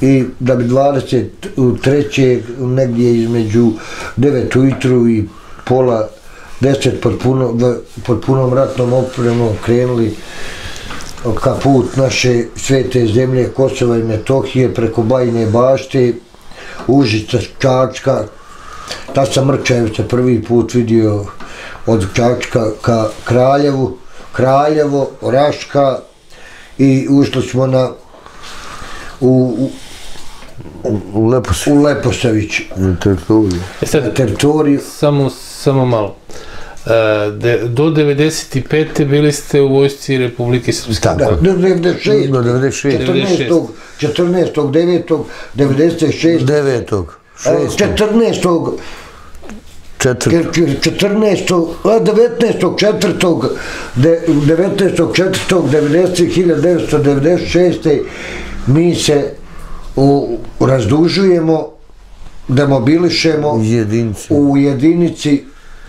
i da bi dvadeset trećeg negdje između devet ujutru i pola deset pod punom ratnom opremom krenuli ka put naše svete zemlje Kosova i Metohije preko Bajine Bašte, Užica, Čačka. Tad sam Mrčajevca prvi put vidio od Čačka ka Kraljevu, Kraljevo, Raška, i ušli smo na u Leposavić na teritoriju. Samo malo. Do devedeset pete bili ste u vojsci Republike Srpske. Da, do devedeset šeste. četrnaestog devetog devedeset šeste. devetnaestog četvrtog devetnaestog četvrtog devetnaestog četvrtog devetnaestog četvrtog devetnaestog četvrtog devetnaestog četvrtog devetnaestog četvrtog devetnaestog četvrtog devetnaestog četvrtog devetnaestog četvrtog devetnaestog četvrtog devetnaestog četvrtog devetnaestog četvrtog mi se razdužujemo da mobilišemo u jedinici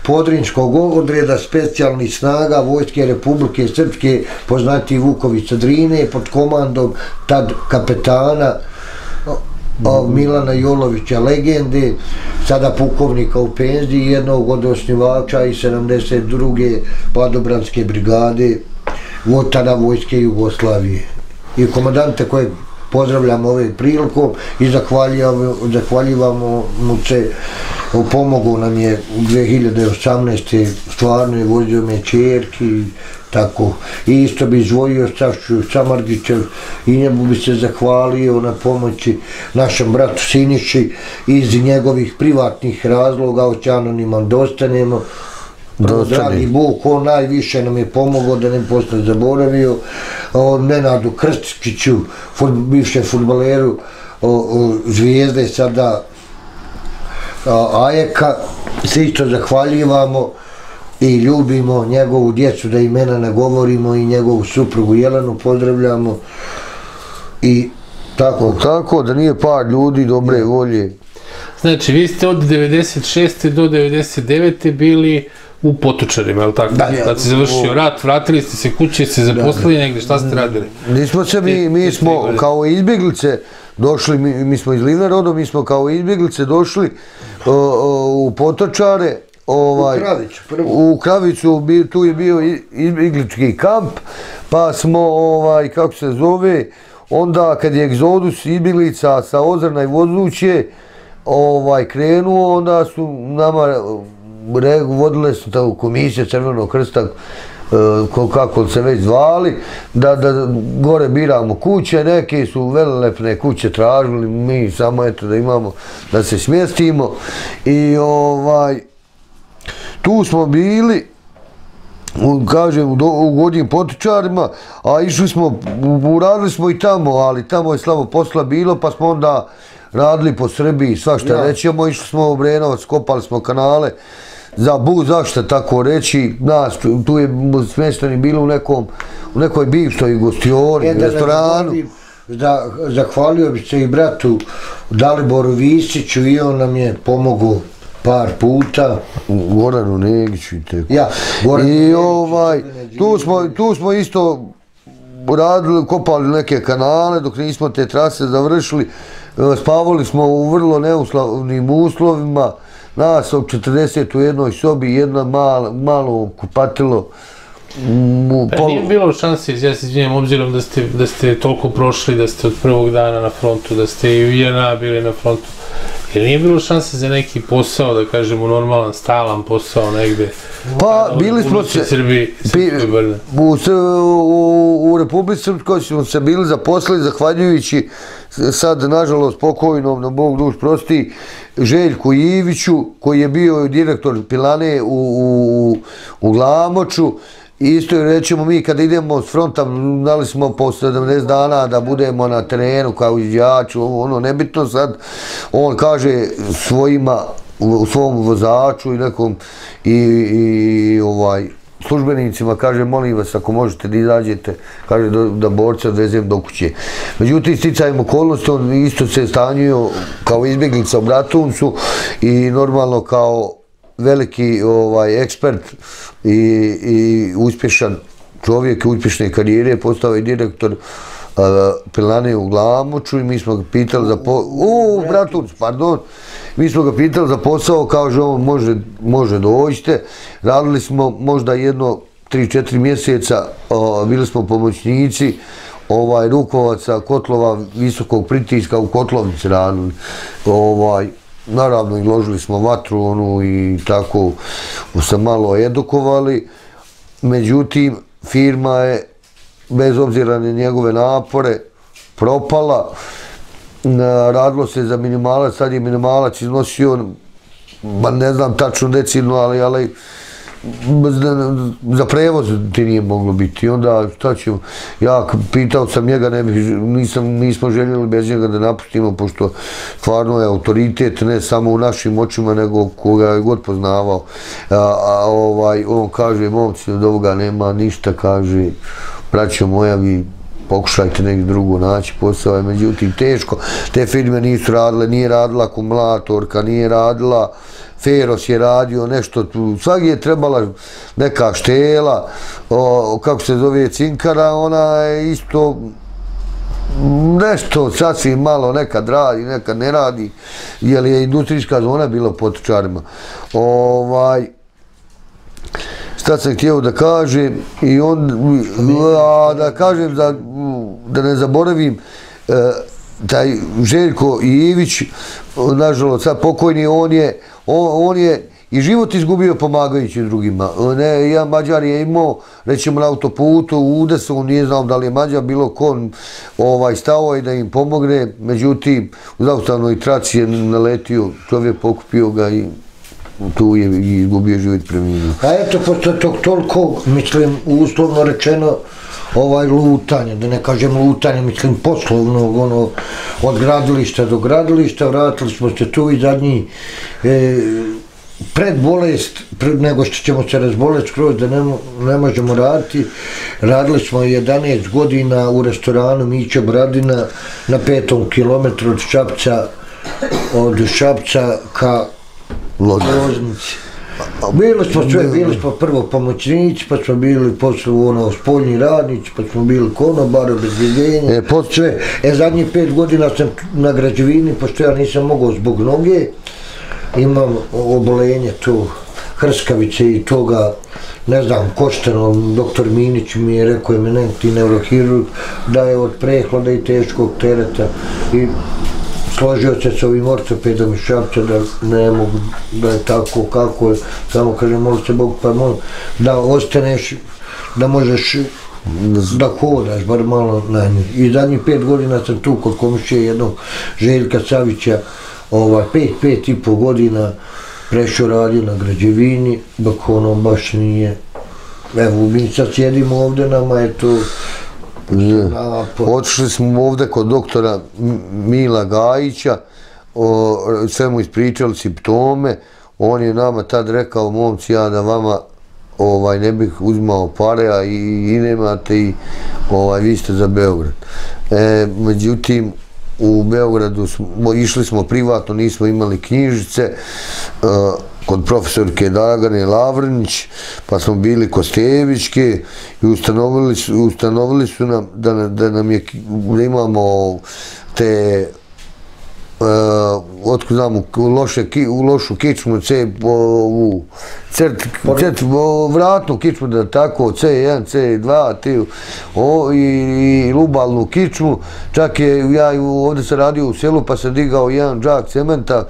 Podrinjskog odreda specijalnih snaga Vojske Republike Srpske, poznati Vukovica Drine, pod komandom tad kapetana Milana Jolovića, legende, sada pukovnika u penziji, jednog od osnivača i sedamdeset druge Padobranske brigade, od tada Vojske Jugoslavije. I komandante koje pozdravljamo ove prilikom i zahvaljivamo mu se, pomogao nam je u dve hiljade osamnaeste. stvarno je vozio me čerke i tako. I isto bi izvojio Sašu Samargićev i njemu bi se zahvalio na pomoći našem bratu Siniši, iz njegovih privatnih razloga, hoće anoniman da ostanemo. Dragi Bog, on najviše nam je pomogao, da ne posle zaboravio, Nenadu Krstičiću, bivšem fudbaleru Zvijezde, sada Ajeka, se isto zahvaljivamo i ljubimo njegovu djecu, da imena ne govorimo, i njegovu suprugu Jelenu pozdravljamo, i tako. Tako, da nije par ljudi dobre volje. Znači, vi ste od devedeset šeste. do devedeset devete. bili u Potočarima, je li tako? Kad se završio rat, vratili ste se kuće, se zaposlili negdje, šta ste radili? Nismo se, mi smo kao izbjeglice došli, mi smo iz Livna rodom, mi smo kao izbjeglice došli u Potočare, u Kravicu, tu je bio izbjeglički kamp, pa smo, kako se zove, onda kad je egzodus izbjeglica sa Ozrna i Vozuće krenuo, onda su nama vodile su ta komisija Crvenog krsta, kako se već zvali, da gore biramo kuće, neke su velelepne kuće tražili, mi samo eto da imamo, da se smjestimo, i Tu smo bili, kažem, u Gornjim Potičarima, a išli smo, uradili smo i tamo, ali tamo je slabo posla bilo, pa smo onda radili po Srbiji, svašta rećemo, išli smo u Obrenovac, kopali smo kanale, za bud, zašto tako reći, nas, tu je smještani bilo u nekoj bivšoj gostioni, restoranu. Zahvalio bi se i bratu Daliboru Visiću i on nam je pomogao par puta. Goranu Negiću i tako. I ovaj, tu smo isto radili, kopali neke kanale dok nismo te trase završili. Spavali smo u vrlo neuslovnim uslovima. Nas od četrdeset u jednoj sobi, jedno malo kupatilo. Pa nije bilo šanse, ja se izvinjam, obzirom da ste toliko prošli, da ste od prvog dana na frontu, da ste i u JNA bili na frontu. Jer nije bilo šanse za neki posao, da kažemo, normalan, stalan posao negde? Pa, bili smo se, u Republici Srpskoj smo se bili zaposlili, zahvaljujući sad, nažalost, pokojnom, na Bog duš prosti, Željku Iviću, koji je bio direktor pilane u Glamoču. Isto rećemo mi kada idemo s fronta, dali smo po sedamnaest dana da budemo na terenu kao izjaču, ono nebitno sad, on kaže svojima, u svom vozaču i nekom i ovaj službenicima, kaže molim vas ako možete da izađete, kaže da borca odvezem do kuće. Međutim, sticajem okolnosti, on isto se stanjio kao izbjeglica u Bratuncu i normalno kao veliki ekspert i uspješan čovjek uspješne karijere, postao je direktor pilane u Glamoču i mi smo ga pitali za posao, u Bratuncu, pardon, mi smo ga pitali za posao, kao že on može dođite, radili smo možda jedno tri četiri mjeseca, bili smo pomoćnici rukovaca kotlova visokog pritiska u kotlovnici radili. Naravno, izložili smo vatru, ono, i tako se malo edukovali. Međutim, firma je, bez obzira na njegove napore, propala. Radilo se za minimalac, sad je minimalac iznosio, ne znam tačno decidno, ali za prevoz ti nije moglo biti. Onda, šta ću, ja pitao sam njega, nismo željeli bez njega da napustimo, pošto stvarno je autoritet, ne samo u našim očima, nego koga je god poznavao. On kaže, momci, od ovoga nema ništa, kaže, braćo moja, vi pokušajte neki drugo naći posao, je međutim teško. Te firme nisu radile, nije radila akumulatorka, nije radila, Feros je radio nešto, svaki je trebala neka štela, kako se zove cinkara, ona je isto nešto sasvim malo, nekad radi, nekad ne radi, jer je industrijska zona bila u Potičarima. Ovaj... Šta sam htio da kažem i onda da kažem da ne zaboravim, taj Željko Ivić, nažalost sad pokojni, on je i život izgubio pomagajući drugima. Jedan Mađar je imao, rećemo na autoputu, u udesu, nije znao da li je Mađar, bilo ko stao je da im pomogne, međutim u zaustavnoj traci je naletio, čovjek pokupio ga i tu je izgubio život preminuo. A eto, posle tog toliko, mislim, uslovno rečeno, ovaj lutanje, da ne kažem lutanje, mislim, poslovnog, ono, od gradilišta do gradilišta, vratili smo se tu i zadnji, pred bolest, nego što ćemo se razboleti skroz, da ne možemo raditi, radili smo jedanaest godina u restoranu Miće Bradina, na petom kilometru od Šapca, od Šapca ka Loznici. Bili smo sve, bili smo prvo pomoćnici, pa smo bili posle spoljni radnici, pa smo bili konobari, obezbiljenje, sve. E, zadnjih pet godina sam na građevini, pošto ja nisam mogao zbog noge, imam obolenje tu, hrskavice i toga, ne znam, košteno, doktor Minić mi je rekao, eminentni neurohirurg, da je od prehlada i teškog tereta. Složio se s ovim ortopedom iz Šapca da ne mogu, da je tako kako je, samo kažem, molim se Bogu, pa molim da ostaneš, da možeš da hodaš, bar malo na njih. I zadnjih pet godina sam tu kod komšije jednog Željka Savića, pet, pet i pol godina, Prešo radio na građevini, dok ono baš nije. Evo, mi sad sjedimo ovdje, nama je to... Otišli smo ovdje kod doktora Mila Gajića, sve mu ispričali simptome, on je nama tad rekao, momci, ja da vama ne bih uzmao pare, a i nemate, i vi ste za Beograd. Međutim, u Beogradu išli smo privatno, nismo imali knjižice, kod profesorke Dragane Lavrnić, pa smo bili kod Stevićke i ustanovili su nam da nam je, da imamo te, otko znamo, lošu kičmu, vratnu kičmu, da tako, ce jedan, ce dva, i lubalnu kičmu, čak je, ja ovdje sam radio u selu, pa sam digao jedan džak cementa,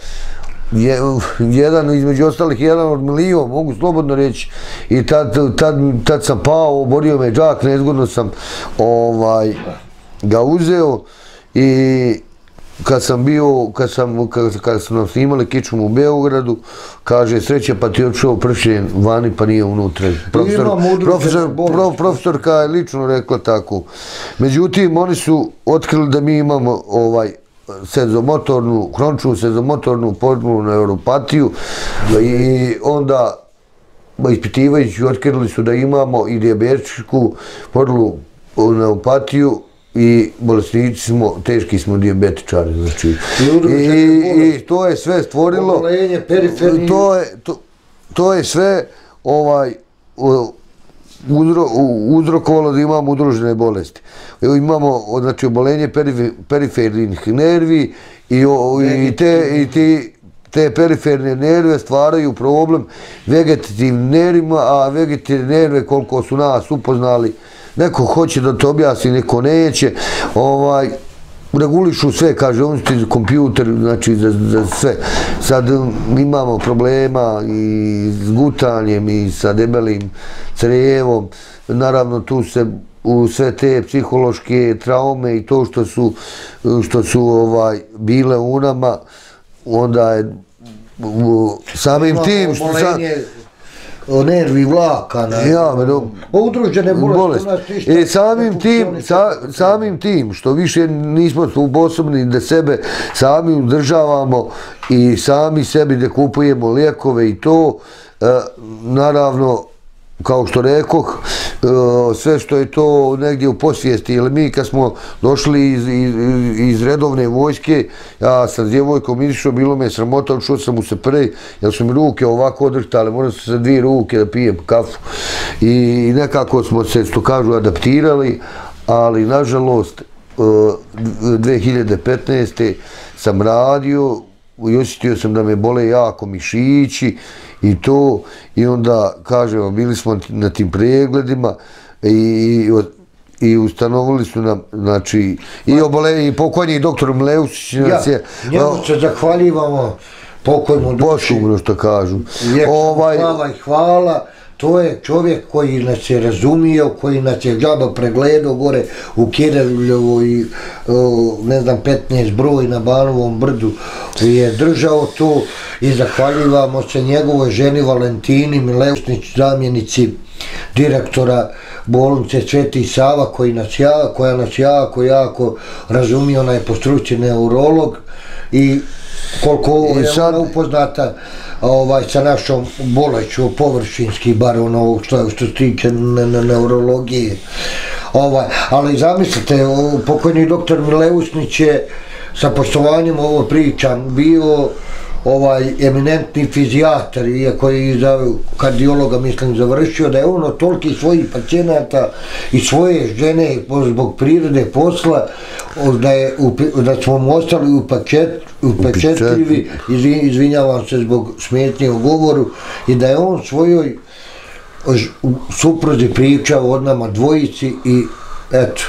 jedan, između ostalih, jedan od milijon, mogu slobodno reći, i tad sam pao, oborio me džak, nezgodno sam ga uzeo i kad sam bio, kad su nam snimali kičmu u Beogradu, kaže, sreće pa ti odšao pršljen vani pa nije unutra. Profesorka je lično rekla tako. Međutim, oni su otkrili da mi imamo sezomotornu, hroničnu sezomotornu pogubnu neuropatiju i onda ispitivajući otkrili su da imamo i dijabetičku pogubnu neuropatiju i bolesnici smo, teški smo dijabetičari, znači. I to je sve stvorilo, to je sve uzrokovalo da imamo udružene bolesti. Imamo, znači, obolenje perifernih nervi i te... Te periferne nerve stvaraju problem vegetativnim nervima, a vegetativne nerve, koliko su nas upoznali, neko hoće da to objasni, neko neće, regulišu sve, kaže, on su kompjuter, znači za sve. Sad imamo problema i s gutanjem i sa debelim crijevom, naravno tu se u sve te psihološke traume i to što su bile u nama, onda je samim tim što sam... Nervi vlaka, udružene bolesti. Samim tim što više nismo sposobni da sebe sami udržavamo i sami sebi da kupujemo lijekove i to, naravno, kao što rekoh, sve što je to negdje u posvijesti, jer mi kad smo došli iz redovne vojske, ja sam s djevojkom išao, bilo me sramota, odšao sam u seprej, jer su mi ruke ovako odrhtale, morao sam sa dvije ruke da pijem kafu i nekako smo se, što kažu, adaptirali, ali nažalost dve hiljade petnaeste. sam radio i osjetio sam da me bole jako mišići i to, i onda, kažemo, bili smo na tim pregledima i ustanovili su nam, znači, i obolenje, i pokojni doktor Mleušić nas je... Njemu se zahvaljivamo, pokojnu duši. Bošumno što kažu. Hvala i hvala. To je čovjek koji nas je razumio, koji nas je džaba pregledao gore u Kirevljevo i ne znam petnaest broj na Banovom brdu je držao to i zahvaljivamo se njegovoj ženi Valentini Mileusnić, zamjenici direktora bolnice Sveti Sava, koja nas jako, jako razumio, ona je po struci neurolog i koliko je ona upoznata sa našom boleću, površinski, bar ono što se tiče neurologije. Ali zamislite, pokojni doktor Mileusnić je, sa poštovanjem ovo pričam, bio eminentni fizijatar, iako je za kardiologa, mislim, završio, da je ono toliki svojih pacijenata i svoje žene zbog prirode posla, da smo mu ostali upečetljivi, izvinjavam se zbog smetnje u govoru, i da je on svojoj supruzi pričao od nama dvojici i eto,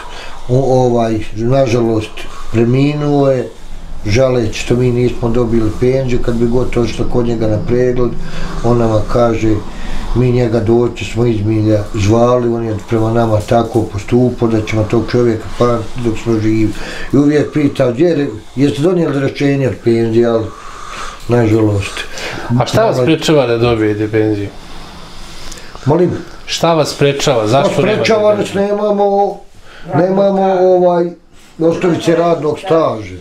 nažalost, preminuo je. Žaleć što mi nismo dobili penziju, kad bi gotovo što kod njega na pregled, on nama kaže, mi njega doći smo izmilja zvali, on je prema nama tako postupao da ćemo tog čovjeka pamati dok smo živi. I uvijek pitao, jeste donijeli rješenje od penzije, ali nažalost. A šta vas sprečava da dobijete penziju? Molim? Šta vas sprečava? Zašto nemate? Sprečava nas nemamo, nemamo ovaj, osnovice radnog staža.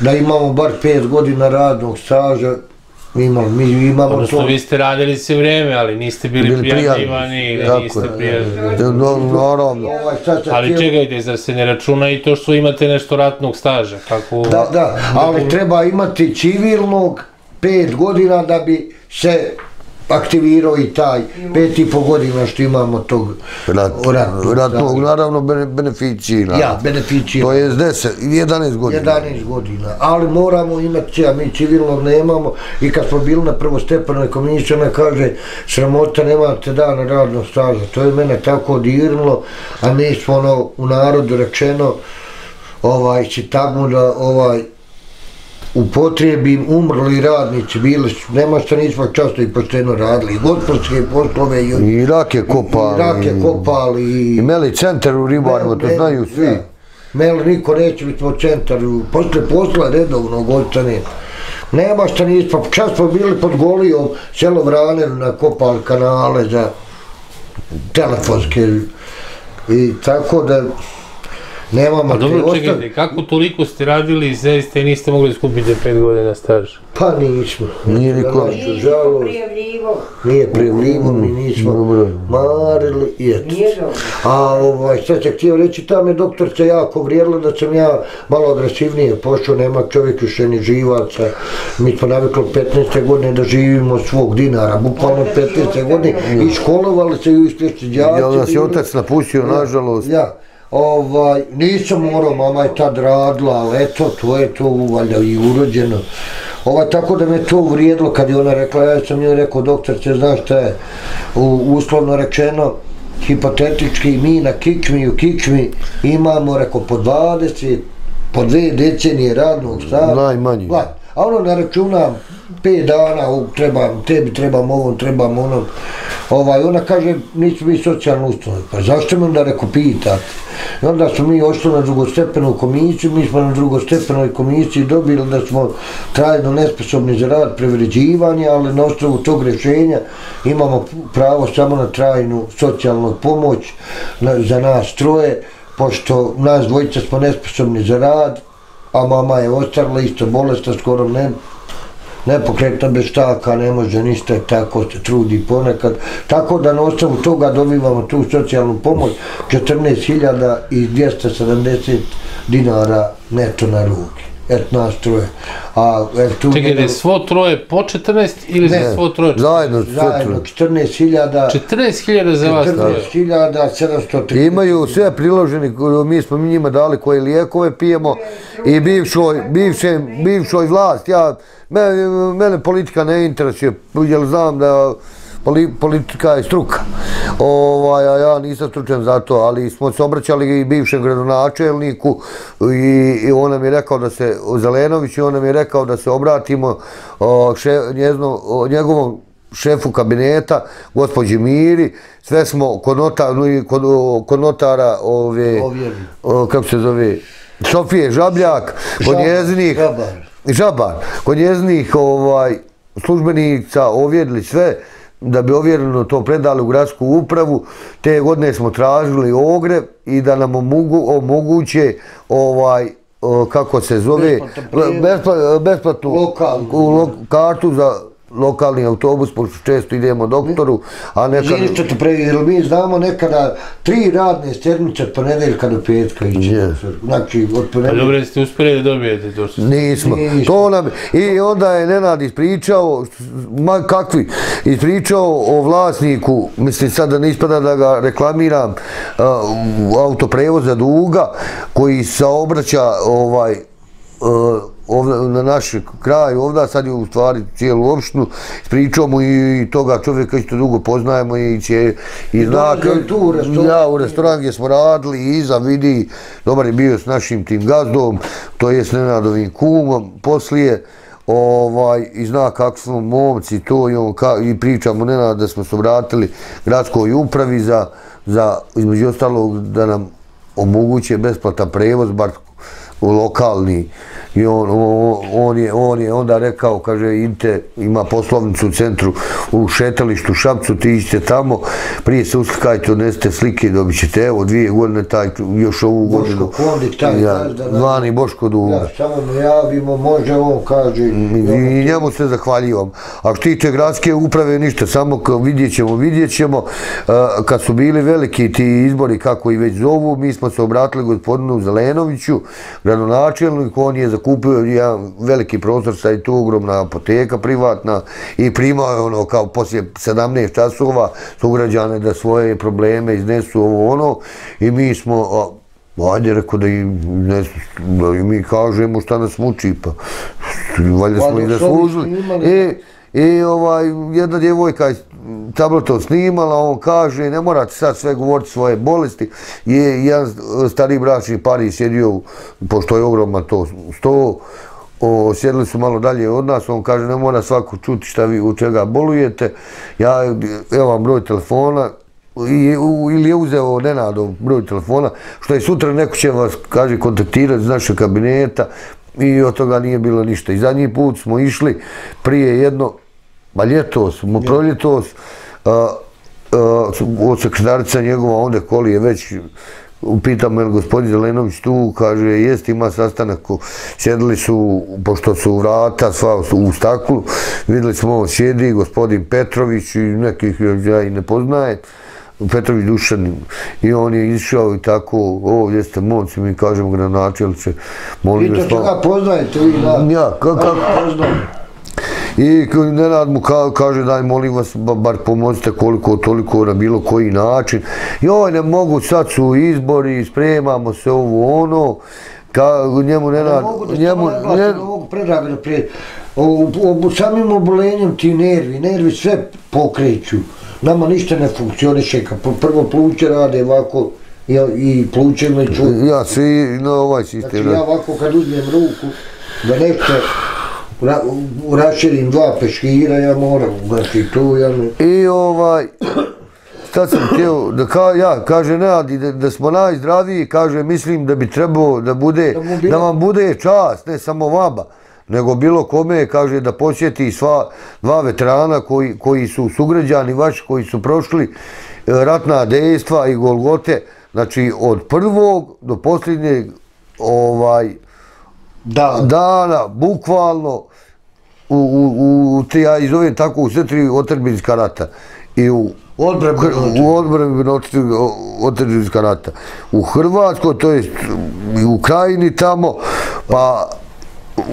Da imamo bar pet godina radnog staža, imamo, mi imamo to. Odnosno, vi ste radili se vrijeme, ali niste bili prijavljivani ili niste prijavljivani. Naravno. Ali čekajte, zar se ne računa i to što imate nešto ratnog staža? Da, da, ali treba imati civilnog pet godina da bi se aktivirao i taj pet i po godina što imamo tog ratnog, naravno beneficijna. Ja, beneficijna. To je jedanaest godina. jedanaest godina, ali moramo imati, a mi civilno nemamo, i kad smo bili na prvostepenoj komisiji, ona kaže, sramota, nemate dana radnog staža. To je mene tako dirnulo, a mi smo ono u narodu rečeno, ovaj, citamo da ovaj, u potrebi umrli radnici bili su, nema što nismo často i pošteno radili, i gospodarske poslove, i rake kopali, i meli centar u ribarima, to znaju svi. Meli niko neće biti po centaru, posle posla redovnog ostane. Nema što nismo, čas smo bili pod Golijom, selo Vranenu, nakopali kanale za telefonske, i tako da... A dobro, čekajte, kako toliko ste radili i zaista niste mogli skupiti pet godina staža? Pa nismo. Nije niko prijavljivo. Nije prijavljivo, mi nismo marili i eto. A sad se htio reći, ta me doktorca jako vrijedila da sam ja malo agresivnije pošao, nema čovjek više ni živaca. Mi smo navikli petnaeste godine da živimo svog dinara, bukvalno petnaeste godine, i školovali se i uspješni đaci. Ja nas je otac napustio, nažalost. Ovaj, nisam morao, mama je tad radila, ali eto, to je to uvaljao i urođeno. Ovaj, tako da me to vrijedilo kad je ona rekla, ja sam njoj rekao, doktorce, znaš šta je, uslovno rečeno, hipotetički, mi na kičmi, u kičmi imamo, rekao, po dvadeset, po dve decenije radnog staža. Najmanji. A ono, naračunam, pet dana, ovog trebam, tebi trebam ovom, trebam onom. Ona kaže, nismo mi socijalno ustanovi, pa zašto me onda reko pitate? I onda smo mi ošli na drugostepenu komisiju, mi smo na drugostepenoj komisiji dobili da smo trajno nesposobni za rad privređivanja, ali na osnovu tog rješenja imamo pravo samo na trajnu socijalnu pomoć za nas troje, pošto nas dvojica smo nesposobni za rad, a mama je ostarila isto bolesta, skoro ne... nepokretna bez štaka, ne može ništa, tako se trudi ponekad. Tako da na osnovu toga dobivamo tu socijalnu pomoć, četrnaest hiljada dvjesto sedamdeset dinara neto na ruke. Eto nas troje. Čekajte, svo troje po četrnaest ili za svo troje? Zajedno, četrnaest hiljada... četrnaest hiljada za vas troje? četrnaest hiljada sedamsto trideset. Imaju sve priloženi, mi smo njima dali koje lijekove pijemo, i bivšoj vlast, ja... Mene politika ne interesuje, jer znam da politika je struka, a ja nisam stručan za to, ali smo se obraćali i bivšem gradonačelniku, i on nam je rekao da se, Zelenović, i on nam je rekao da se obratimo njegovom šefu kabineta, gospođi Miri, sve smo kod notara, kako se zove, Sofije Žabljak, kod njezinih, Žabar, kod njezinih službenica ovjerili sve, da bi ovjereno to predali u gradsku upravu. Te godine smo tražili ogrev i da nam omoguće, kako se zove, besplatnu kartu za lokalni autobus, pošto često idemo doktoru, a nekada... Zini što te previđu, mi znamo nekada tri radne sedmice od ponedeljka do petka iće. Znači, od ponedeljka... Dobre, ste uspjeli da dobijete to što... Nismo. I onda je Nenad ispričao, ma kakvi, ispričao o vlasniku, mislim sad da ne ispada da ga reklamiram, autoprevoza Duga, koji saobraća ovaj... na naš kraj ovdje, sad je u stvari cijelu opštinu, pričao mu i toga čovjeka isto dugo poznajemo i znaka. Ja, u restoran gdje smo radili i iza vidi, dobar je bio s našim tim gazdom, to je s Nenadovim kumom, poslije i zna kako smo momci to, i pričamo Nenad da smo se obratili gradskoj upravi za, između ostalog, da nam omoguće besplatan prevoz, bar lokalni, I on je onda rekao, kaže, idite, ima poslovnicu u centru, u šetalištu, Šapcu, ti ište tamo, prije se uslikajte, odnesite slike, dobit ćete, evo, dvije godine, taj, još ovu godinu. Boško Kondik, taj, zvani Boško Duga. Ja, samo mu javimo, može, on kaže. I njemu se zahvaljivam. A što tiče gradske uprave, ništa, samo vidjet ćemo, vidjet ćemo. Kad su bili veliki ti izbori, kako i već zovu, mi smo se obratili gospodinu Zelenoviću, gradonačelniku, on je za kupio jedan veliki prostor, sad je tu ogromna apoteka privatna i primao je ono kao poslije sedamnaest časova sugrađane da svoje probleme iznesu ovo ono i mi smo, ajde rekao da i mi kažemo šta nas muči, pa valjda smo i zaslužili. I jedna djevojka je tabletom snimala, on kaže, ne morate sad sve govoriti svoje bolesti. Jedan stariji bračni par je sjedio, pošto je ogroman to sto, sjedili su malo dalje od nas, on kaže, ne mora svako čuti šta vi u čega bolujete. Ja, evo vam broj telefona, ili je uzeo Nenadov broj telefona, što je sutra neko će vas, kaže, kontaktirati iz našeg kabineta, i od toga nije bilo ništa. I zadnji put smo išli prije jedno, ba ljetos, proljetos, od sekretarica njegova onda koli je već, upitam je li gospodin Zelenović tu, kaže jest, ima sastanak, sjedili su, pošto su vrata sva u staklu, vidjeli smo ovo sjedi, gospodin Petrović i nekih ja i ne poznaje, Petrović Dušanin, i on je išao i tako, ovdje ste momci, mi kažemo gradonačelniče, molim vas... I to čega poznajete vi, da? Ja, kako poznajem. I Nenad mu kaže, daj molim vas, bar pomozite koliko toliko na bilo koji način. Joj, ne mogu, sad su izbori, spremamo se ovo ono, njemu Nenad... Ne mogu da se naglasim ovog Predraga prije. Samim obolenjem ti nervi, nervi sve pokreću. Nama ništa ne funkcioniše, prvo pluće rade ovako i pluće me čuju. Ja, svi na ovaj sistem. Znači ja ovako kad uzmem ruku, da nešto raširim dva peškira, ja moram, znači tu ja ne... I ovaj... Sad sam htio, ja, kaže Nenadi, da smo najzdraviji, kaže, mislim da bi trebao da bude, da vam bude čast, ne samo vama, nego bilo kome, kaže, da posjeti sva dva veterana koji su sugrađani vaši, koji su prošli ratna dejstva i golgote, znači od prvog do posljednjeg dana, bukvalno, ja izovem tako u sve tri otadžbinska rata i u otadžbinska rata, u Hrvatskoj, to je u Krajini tamo, pa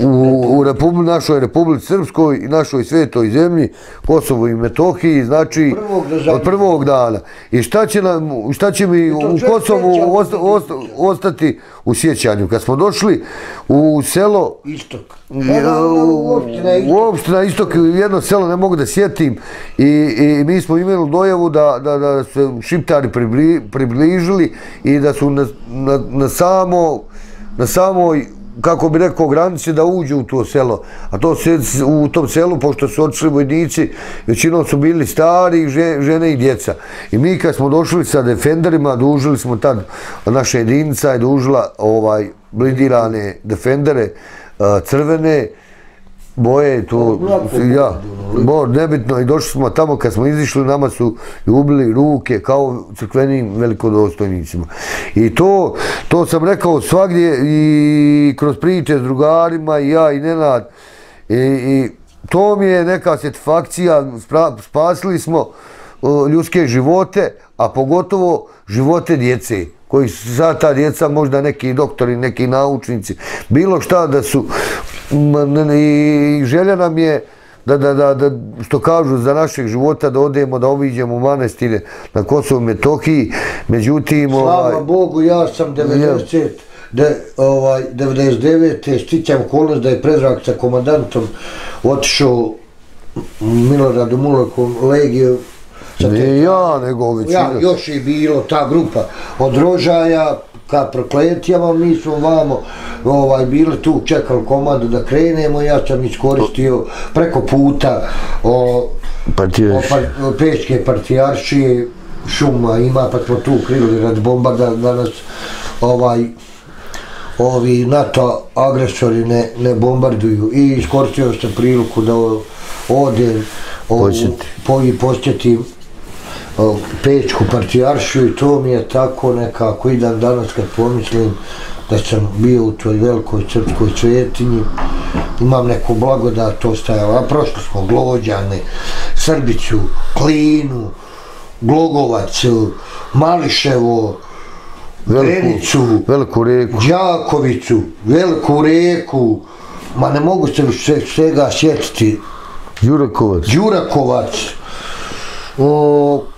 u našoj Republici Srpskoj i našoj svetoj zemlji, Kosovo i Metohiji, znači od prvog dana. I šta će mi u Kosovu ostati u sjećanju? Kad smo došli u selo, u opština Istok, jedno selo ne mogu da sjetim, i mi smo imali dojavu da se šiptari približili i da su na samoj, kako bi rekao, granici da uđu u to selo. A to se u tom selu, pošto su otišli vojnici, većinom su bili stari, žene i djeca. I mi kad smo došli sa defenderima, dužili smo tad, naša jedinica je dužila blindirane defendere, crvene, boje, to, ja, nebitno. I došli smo tamo, kad smo izišli, nama su ubili ruke kao crkvenim velikodostojnicima. I to, to sam rekao svagdje i kroz priče s drugarima, i ja i Nenad. I to mi je neka satisfakcija, spasili smo ljudske živote, a pogotovo živote djece, koji su sad ta djeca, možda neki doktori, neki naučnici, bilo šta da su, i želja nam je, što kažu, za našeg života da odemo, da obiđemo manastire na Kosovu i Metohiji, međutim... Slava Bogu, ja sam devedeset devete stićam kolos da je Predrag sa komandantom otišao Miloradu Mulakom legiju. Ne ja, nego većina. Ja, još je bilo ta grupa od Rožaja ka Prokletijama, mi smo vamo bili tu, čekali komadu da krenemo, ja sam iskoristio preko puta Peške partijaršije, šuma ima, pa smo tu krili rad bomba da nas ovi NATO agresori ne bombarduju i iskoristio sam priliku da odem i posjetim Pećku partijaršiju i to mi je tako nekako i dan danas kad pomislim da sam bio u toj velikoj srpskoj svetinji, imam neku blagodat ostajala, a prošli smo Glođane, Srbicu, Klinu, Glogovac, Mališevo, Grenicu, Đakovicu, Veliku Rijeku, ma ne mogu se svega sjetiti, Đurakovac,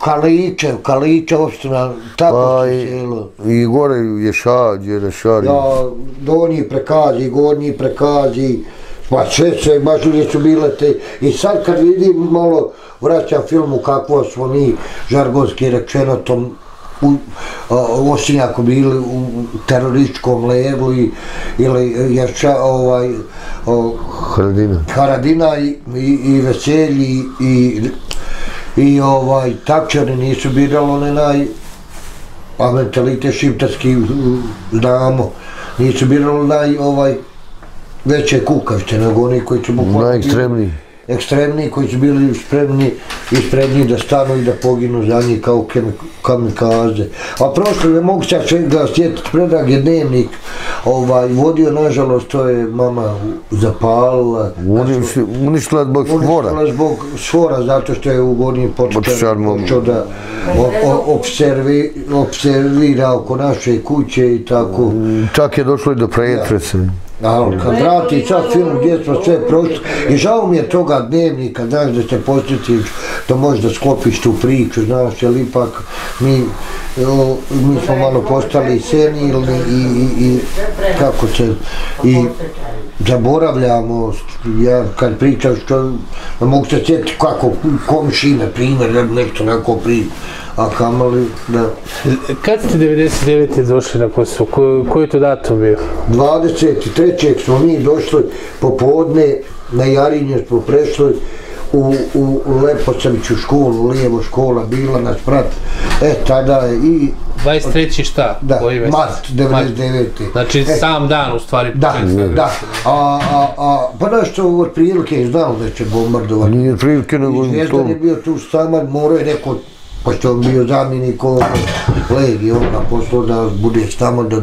Kaličev, Kaličev opština, tako se selo. I gore je Šađ, je Rešari. Da, donji prekazi, gornji prekazi, pa sve sve, baš uvijek su bile te. I sad kad vidim malo, vraćam filmu kako smo mi, žargonski rečeno, tom Osinjaku bili u terorističkom leglu ili Jerša, ovaj, Haradina i Veselji i i ovaj, Tapčani nisu birali one naj, a mentalite šiptarski znamo, nisu birali naj, ovaj, veće kukavce nego oni koji su bukvalno najekstremniji, ekstremniji koji su bili spremni i spremni da stanu i da poginu za njih kao kamikaze. A prošlo ne mogu se svega sjetiti, Predrag je dnevnik ovaj, vodio, nažalost, to je mama zapalila. Uništila zbog švora. Uništila zbog švora, zato što je u Gornjim Potičarima počeo da observira oko naše kuće i tako. Čak je došlo i do pretresa. Ali kad vrati sad film gdje smo sve prošli i žao mi je toga dnevnika, znaš, da se posjetiš, da možda sklopiš tu priču, znaš, jer ipak mi smo malo postali senilni i kako se i zaboravljamo. Ja kad pričam što mogu se sjetiti kako komšine primjer, da bi nešto neko primjer. A kamali, da. Kad ste devedeset devete došli na Kosovo? Koji je to datum bio? dvadeset trećeg smo mi došli popodne, na Jarinje smo prešli u Leposaviću školu, lijevo škola bila nas prat. E, tada je i... dvadeset treći šta? Da, mart devedeset devete. Znači sam dan u stvari. Da, da. Pa našto od prilike je znao da će bombardovati. Nije prilike nego... Izvjezdan je bio tu samar, morao je neko... Pošto on bio zamjenik ovog legi, on ga poslao da budeš tamo da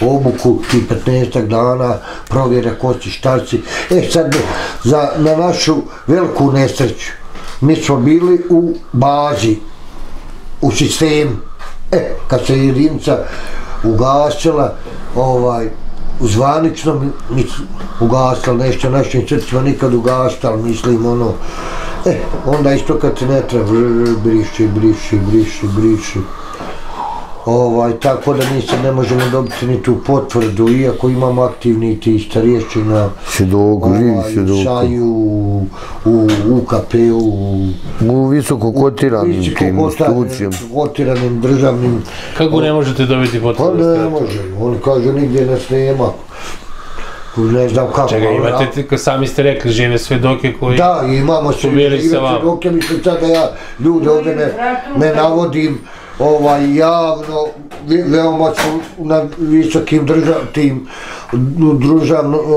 obuku i petnaestak dana provjera ko si, šta si. E sad, na našu veliku nesreću, mi smo bili u bazi, u sistemu. E, kad se jedinica ugasila, ovaj, zvanično ugasila nešto, našim srcima nikad ugasila, mislim ono. E, onda isto kad se ne treba, briši, briši, briši, briši. Tako da mi se ne možemo dobiti ni tu potvrdu, iako imamo aktivni ti starješina. Svjedoku, živi svjedoku. Saju, u U K P-u. U visoko kotiranim tim institucijama. Kotiranim državnim... Kako ne možete dobiti potvrdu? Pa ne možemo, on kaže nigdje nas nema. Ne znam kako... Čega, imate, sami ste rekli, žive svedoke koji... Da, imamo svedoke, mislim sad da ja ljude ovdje ne navodim javno, veoma su na visokim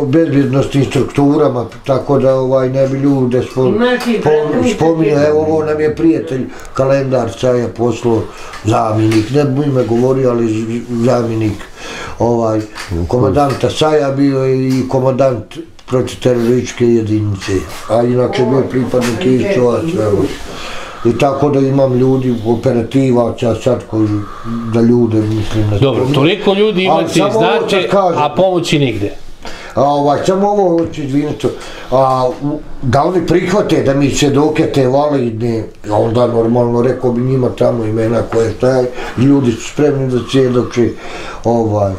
bezbjednostnim strukturama, tako da ne bi ljude spominjali. Evo, ovo nam je prijatelj kalendarca je poslao zamjenik, ne bi ime govorio, ali zamjenik komandanta Saja bio je i komandant protiterorističke jedinice, a inače bio je pripadnik Ištova Srevo. I tako da imam ljudi, operativaca, sad koji, da ljude mislim... Dobro, toliko ljudi imate, znate, a pomoći nigde. Samo ovo hoću izviniti, da oni prihvate da mi svjedoke te validne, onda normalno rekao bi njima tamo imena koje staje, ljudi su spremni da svjedoče, ovaj...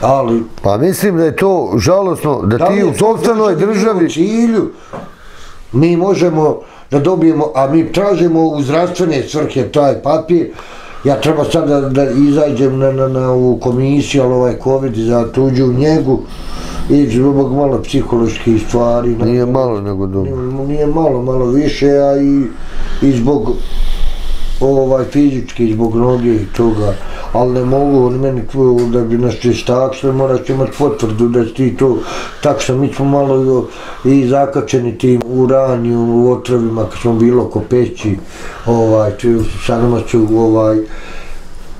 Ali... Pa mislim da je to žalosno, da ti u sopstvenoj državi... Mi možemo... da dobijemo, a mi tražimo u zdravstvene svrhe taj papir. Ja treba sad da izađem na ovu komisiju, ali ovaj COVID za tuđu njegu i zbog malo psiholoških stvari. Nije malo nego dobro. Nije malo, malo više, a i zbog fizički, zbog noge i toga. ali ne mogu oni meni tvoju da bi nas češ takšle, moraš imati potvrdu da ti to takšle. Mi smo malo i zakačeni tim u ranju, u otrovima kad smo bili oko peći, sa nama su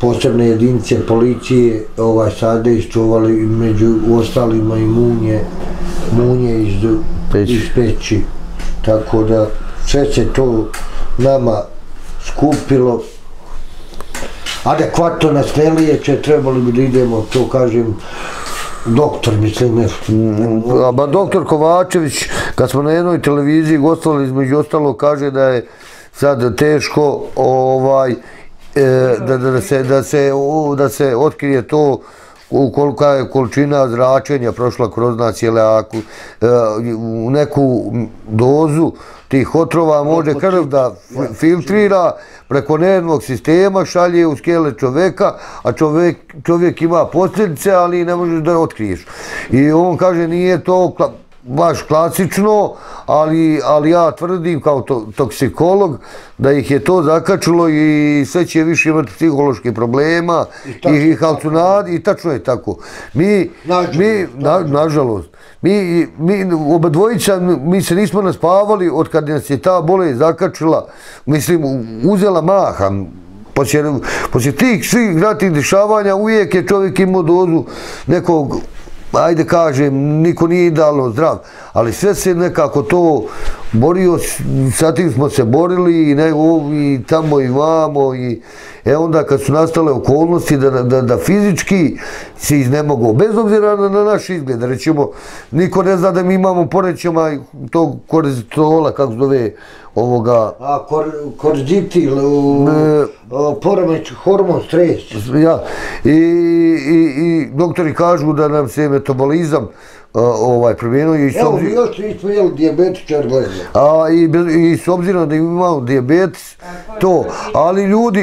posebne jedinice policije sadejstvovali među ostalima i munje iz peći. Tako da sve se to nama skupilo, adekvatno nas ne liječe, trebali bi da idemo, to kažem, doktor, mislim. Ba doktor Kovačević, kad smo na jednoj televiziji gostovali, između ostalo, kaže da je sad teško da se otkrije to kolika je količina zračenja prošla kroz nas, je leaku, u neku dozu tih otrova može krv da filtrira preko nervnog sistema, šalje u skele čoveka, a čovjek ima posljedice, ali ne možeš da je otkriješ. I on kaže, nije to baš klasično, ali ja tvrdim kao toksikolog da ih je to zakačilo i sve će više imati psiholoških problema i halucinaciji, i tačno je tako. Mi, nažalost, mi obadvojica, mi se nismo naspavali od kad nas je ta bolest zakačila, mislim, uzela maha. Poslije tih svih ratnih dešavanja uvijek je čovjek imao dozu nekog, ajde kažem, niko nije idealno zdrav, ali sve se nekako to borio, sa tim smo se borili i tamo i vamo i onda kad su nastale okolnosti da fizički se iznemogao, bez obzira na naš izgled, rećemo, niko ne zna da mi imamo porećama tog korezitola, kako se zove, ovoga... A, korzitil, poremeć, hormon, stres. Ja, i doktori kažu da nam se metabolizam promijenio i s obzirom... Evo, mi još nismo jeli dijabetičar gledali. I s obzirom da imamo dijabetes, to, ali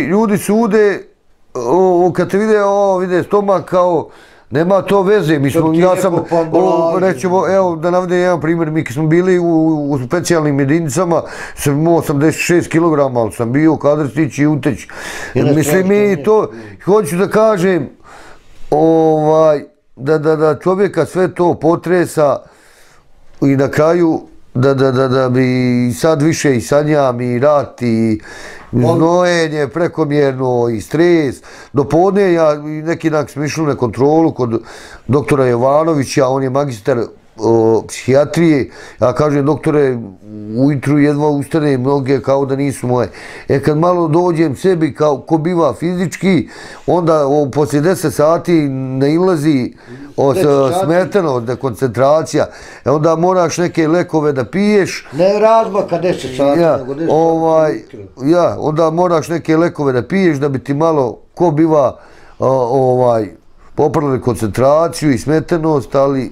ljudi sude, kad te vide, vide stomak kao... Nema to veze, mi smo, ja sam, rećemo, evo da navede jedan primjer, mi smo bili u specijalnim jedinicama, sam imao osamdeset šest kilograma, ali sam bio kadrstić i uteć. Mislim i to, hoću da kažem, da čovjeka sve to potresa i na kraju, da bi sad više i sanjam i rat i znojenje prekomjerno i stres. Dopodne ja neki dan sam išao na kontrolu kod doktora Jovanovića, on je magistar psihijatrije. Ja kažem, doktore, ujutru jedva ustane, mnoge kao da nisu moje. E kad malo dođem sebi kao ko biva fizički, onda poslije deset sati nailazi smetano, koncentracija. E onda moraš neke lekove da piješ. Ne razmaka deset sati, nego deset sati. Ja, onda moraš neke lekove da piješ da bi ti malo ko biva popravili koncentraciju i smetenost, ali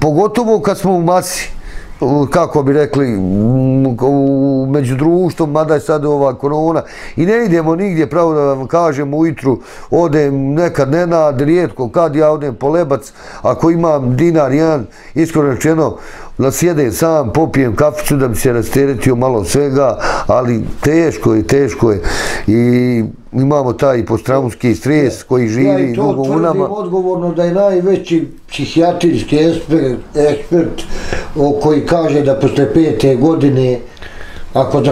pogotovo kad smo u masi, kako bi rekli, među društvom, mada je sad ova korona, i ne idemo nigdje, pravo da vam kažem, ujutru odem nekad Nenad, rijetko kad ja odem po Lebac, ako imam dinar jedan, iskreno rečeno, da sjedem sam, popijem kaficu da bi se rasteretio malo svega, ali teško je, teško je. I imamo taj posttraumatski stres koji živi dugo u nama. Ja i to tvrdim odgovorno da je najveći psihijatrijski ekspert koji kaže da posle pete godine, ako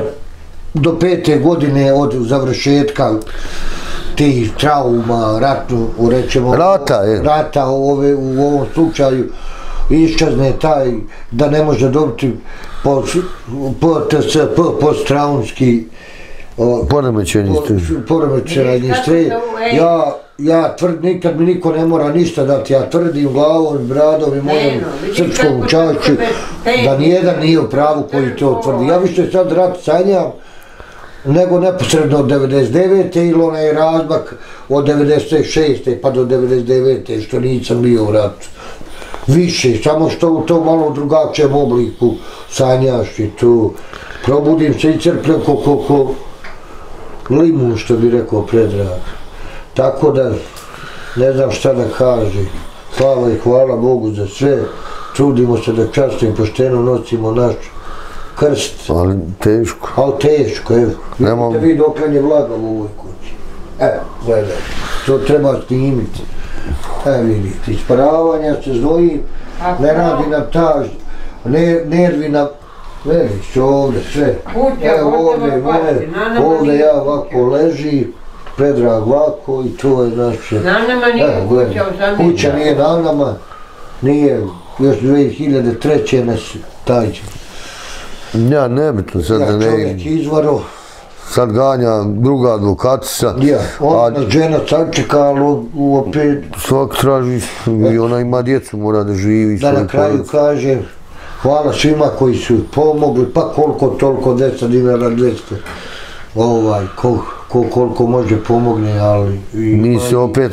do pete godine od završetka tih trauma, ratnu, rećemo, rata u ovom slučaju, iščazne taj, da ne može dobiti P T S P, posttraumski poremećajni stres. Ja tvrdim, nikad mi niko ne mora ništa dati, ja tvrdim glavom, bradom i mojom srpskom čašću da nijedan nije u pravu koji to tvrdi. Ja više sad rat sanjam nego neposredno od devedeset devete ili onaj razmak od devedeset šeste pa do devedeset devete što nisam bio u ratu. Više, samo što u to malo drugačijem obliku sanjaš i tu. Probudim se i crpljen ko limun, što bi rekao Predrag. Tako da, ne znam šta da kažem. Hvala i hvala Bogu za sve. Trudimo se da časno i pošteno nosimo naš krst. Ali teško. Ali teško, evo. Vidite vi doklen je vlaga u ovoj kući. Evo, gledaj, to treba snimiti. Evo vidite, isparavanja se znoji, ne radi nam taž, nervi nam, vidiš ovdje sve. Evo ovdje, ovdje ja ovako leži, Predrag ovako i to je naše. Na nama nije kuća, osamljena. Kuća nije na nama, nije, još dve hiljade treće nas tajđe. Ja nebitno sad da ne... Ja čovjek izvaro. Sad ganja druga advokatica. Ja, ona žena sačekala u opet... Svak traži i ona ima djecu, mora da živi. Da na kraju kaže, hvala svima koji su pomogli, pa koliko toliko, deset dinara, dvesta. Ovaj, koliko može pomogne, ali... Mi se opet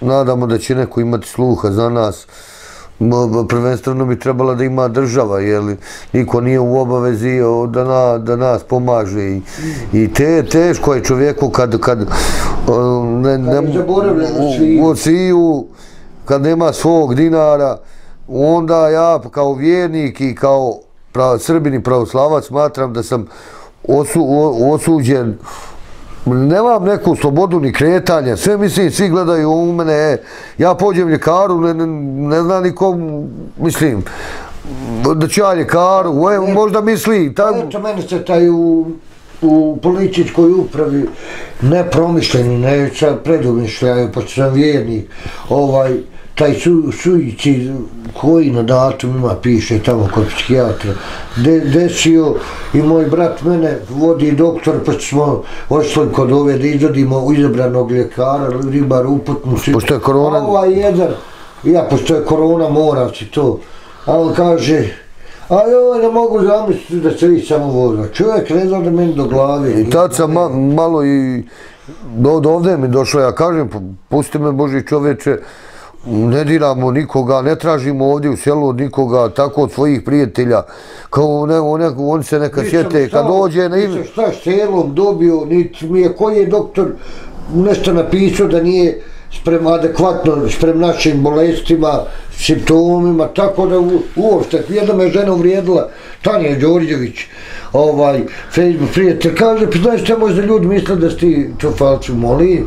nadamo da će neko imati sluha za nas. Prvenstveno bi trebala da ima država, jer niko nije u obavezi da nas pomaže. I teško je čovjeku kad u sviju, kad nema svog dinara, onda ja kao vjernik i kao srbini pravoslavac smatram da sam osuđen. Nemam neku slobodu ni kretanja, sve mislim, svi gledaju u mene, ja pođem ljekaru, ne zna nikom, mislim, da ću ja ljekaru, možda misli. Eto, mene se taj u policijskoj upravi nepromišljeni, ne sad predomišljaju, pošto sam vjernik, ovaj, taj sujici koji na datumima piše tamo kod psihijatra, desio i moj brat mene vodi doktor, pa smo ošli kod ove da izvodimo izabranog ljekara, ribar uputnu si. Pošto je korona? Ova jedan, ja pošto je korona moram si to, a on kaže, a joj ne mogu zamisliti da se vi samo voza, čovjek ne zna da meni do glave. I tad sam malo i ovdje mi došlo, ja kažem, pusti me Boži čovječe, ne diramo nikoga, ne tražimo ovdje u selu od nikoga, tako od svojih prijatelja, kao oni se neka sjete, kad dođe... Nisam šta s selom dobio, niti mi je koji je doktor nešto napisao da nije adekvatno sprem našim bolestima, simptomima, tako da uopšte, jedna me žena uvrijedila, Tanja Đorđević, ovaj, Facebook prijatelj, kaže, znaš šta možda ljudi misle da si to falci moli?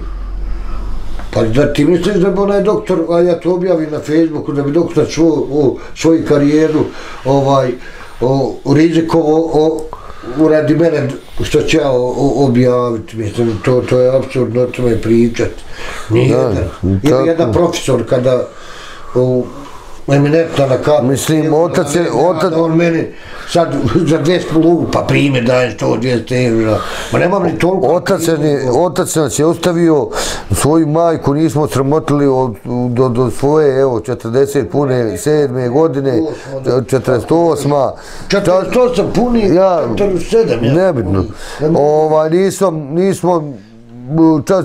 Pa da ti misliš da bi onaj doktor, a ja to objavim na Facebooku, da bi doktor svoju karijeru rizikovo uradi mene što će ja objaviti, mislim, to je apsurdno o tome pričat. Ili jedna profesor kada eminentna na kapu, mislim, otac je, otac... On meni sad za dvjesto lupa prime daje sto dvjesto evra, ma nemam ni toliko... Otac nas je ostavio, svoju majku nismo sramotili do svoje, evo, četrdeset pune sedme godine, četrdeset osma... četrdeset osam puni, četrdeset sedam... Nebitno, ovaj, nismo...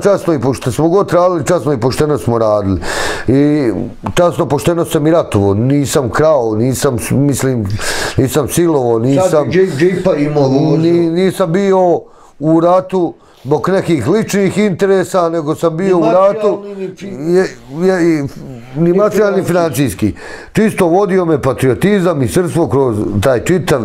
Časno i pošteno smo god radili, časno i pošteno smo radili. I časno pošteno sam i ratovo, nisam krao, nisam, mislim, nisam silovo, nisam... Nisam bio u ratu zbog nekih ličnih interesa, nego sam bio u ratu... Ni materijalni, ni financijski. Čisto vodio me patriotizam i srstvo kroz taj čitav,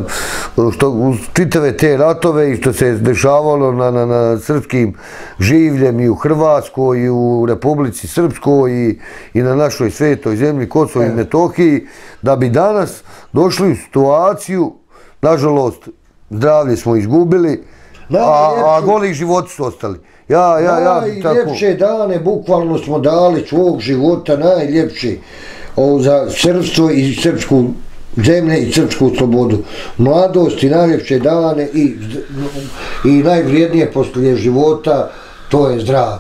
čitave te ratove i što se je dešavalo na srpskim življem i u Hrvatskoj i u Republici Srpskoj i na našoj svetoj zemlji, Kosovo i Metohiji, da bi danas došli u situaciju, nažalost, zdravlje smo izgubili, a golih života su ostali. Najljepše dane, bukvalno smo dali svog života, najljepše za srpstvo i srpsku zemlje i srpsku slobodu. Mladost i najljepše dane i najvrijednije poslije života, to je zdravlje.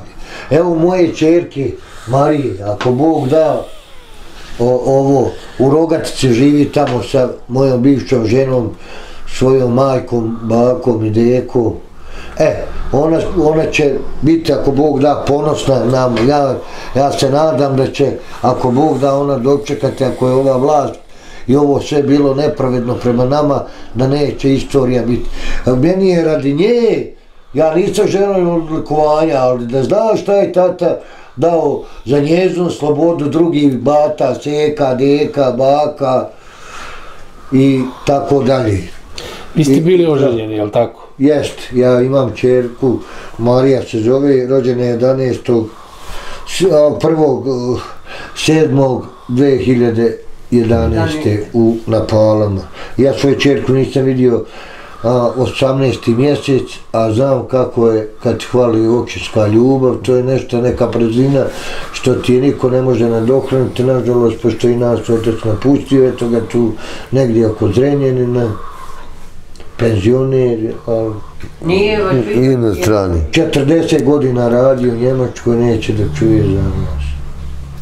Evo moje čerke Marije, ako Bog da ovo, u Rogatici živi tamo sa mojom bivšom ženom, svojom majkom, bakom i dekom. E, ona će biti, ako Bog da, ponosna nam. Ja se nadam da će, ako Bog da, ona dočekati, ako je ova vlast i ovo sve bilo nepravedno prema nama, da neće istorija biti. Meni je radi nje, ja nisam želio odlikovanja, ali da znaš šta je tata dao za njeznu slobodu drugih bata, seka, deka, baka i tako dalje. Vi ste bili oženjeni, je li tako? Jest, ja imam čerku, Marija se zove, rođena je jedanaestog sedmog dve hiljade jedanaeste. u Napalama. Ja svoju čerku nisam vidio osamnaesti mjesec, a znam kako je kad ti hvali očinska ljubav, to je nešto, neka brzina što ti niko ne može nadoknaditi, nažalost, pošto i nas otac napustio, eto ga tu negdje oko Zrenjanina, penzioner, inostrani. četrdeset godina radi u Njemačkoj, neće da čuje za nas.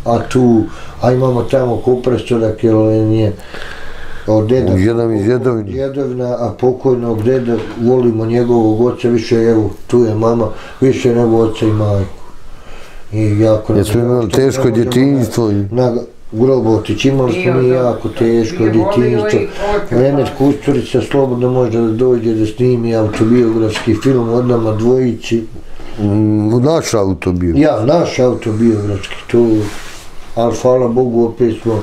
A tu, a imamo tamo Kuprestorak, jer nije od deda, djedovina, a pokojnog deda, volimo njegovog oca, više, evo, tu je mama, više nego oca i majku. I jako... Jesu imali teško djetinjstvo? Grobotić, imali smo mi jako teško djetinjstvo. Nenad Kusturica slobodno može da dođe da snimi autobiografski film od nama dvojici. Naš autobiografski? Ja, naš autobiografski, to... Ali, hvala Bogu, opet smo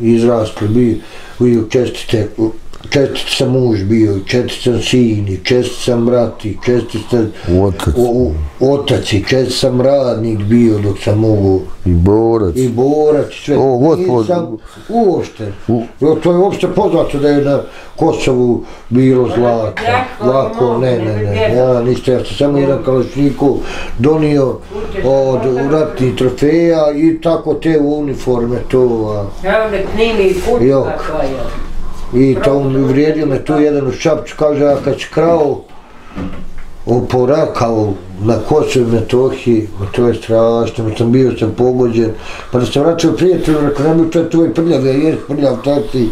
izrasli, bi... Čestite, čestit sam muž bio, čestit sam sin, čestit sam brat, čestit sam otac, čestit sam radnik bio dok sam mogo. I borac. I borac, sve. Nisam uopšte. To je uopšte poznato da je na Kosovu bilo zlako. Lako, ne, ne, ne. Ja nisam, ja sam samo jedan kalašnikov donio od ratnih trofeja i tako te uniforme, to... Jok. I tamo mi uvrijedio me tu jedan u Šapcu, kaže, a kad si krao, oporakao na Kosovo i Metohiji, to je strašno, sam bio sam pogođen, pa da sam vraćao prijatelju, rekao, ne bi to je tvoj prljav, ja jes prljav, tati,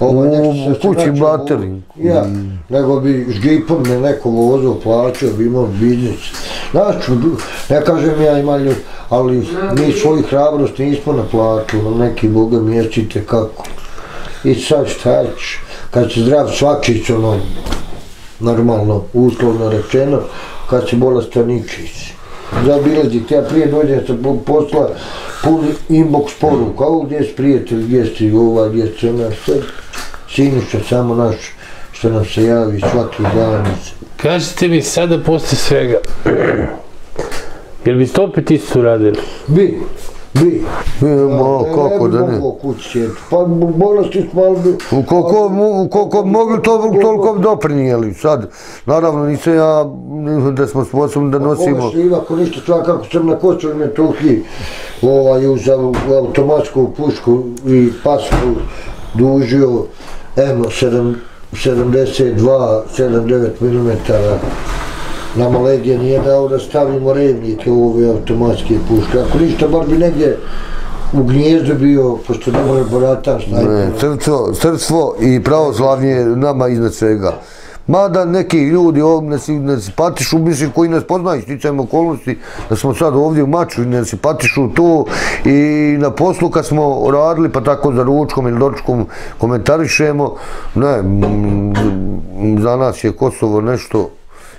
ovo nešto sam vraćao. Kući baterin. Ja, nego bi žgipom me neko vozo plaćao, bi imao biznis. Znači, ne kažem ja imam još, ali mi svoju hrabrost nismo naplatili, neki boga mjesite kako. I sad šta ćeš, kad si zdrav svačić, ono, normalno, uslovno rečeno, kad si bolestan ničić. Zabilazi te, ja prije dođem sam posla pun inbox poruka, ovo gdje si prijatelj, gdje si ova, gdje si ona, sve, Siniša, samo naš, što nam se javi svaki dan. Kažete mi sada posle svega, jel biste opet isto radili? Bi. Bi. Malo, kako da ne? Ne bi mogao kući sjeti. Pa bolesti smo, ali bi... Koliko bi mogli, toliko bi doprinijeli. Sad, naravno, nisam ja, da smo sposobni da nosimo... Ovo sliva, ako ništa, svakako sam na Kosovo i Metohiji, ovaj, uz automatsku pušku i pasku dužio M sedamdeset dva sedamdeset devet milimetara. Nama legija nije dao da stavimo revnike u ove automatske puške. Ako ništa, bar bi negdje u gnjezdu bio, pošto ne može barata snajpera. Srpstvo i pravoslavlje je nama iznad svega. Mada neki ljudi ne simpatišu, mislim koji nas poznaju sticajem okolnosti, da smo sad ovdje u Maču i ne simpatišu to i na poslu kad smo radili, pa tako za ručkom ili dočkom komentarišemo, ne, za nas je Kosovo nešto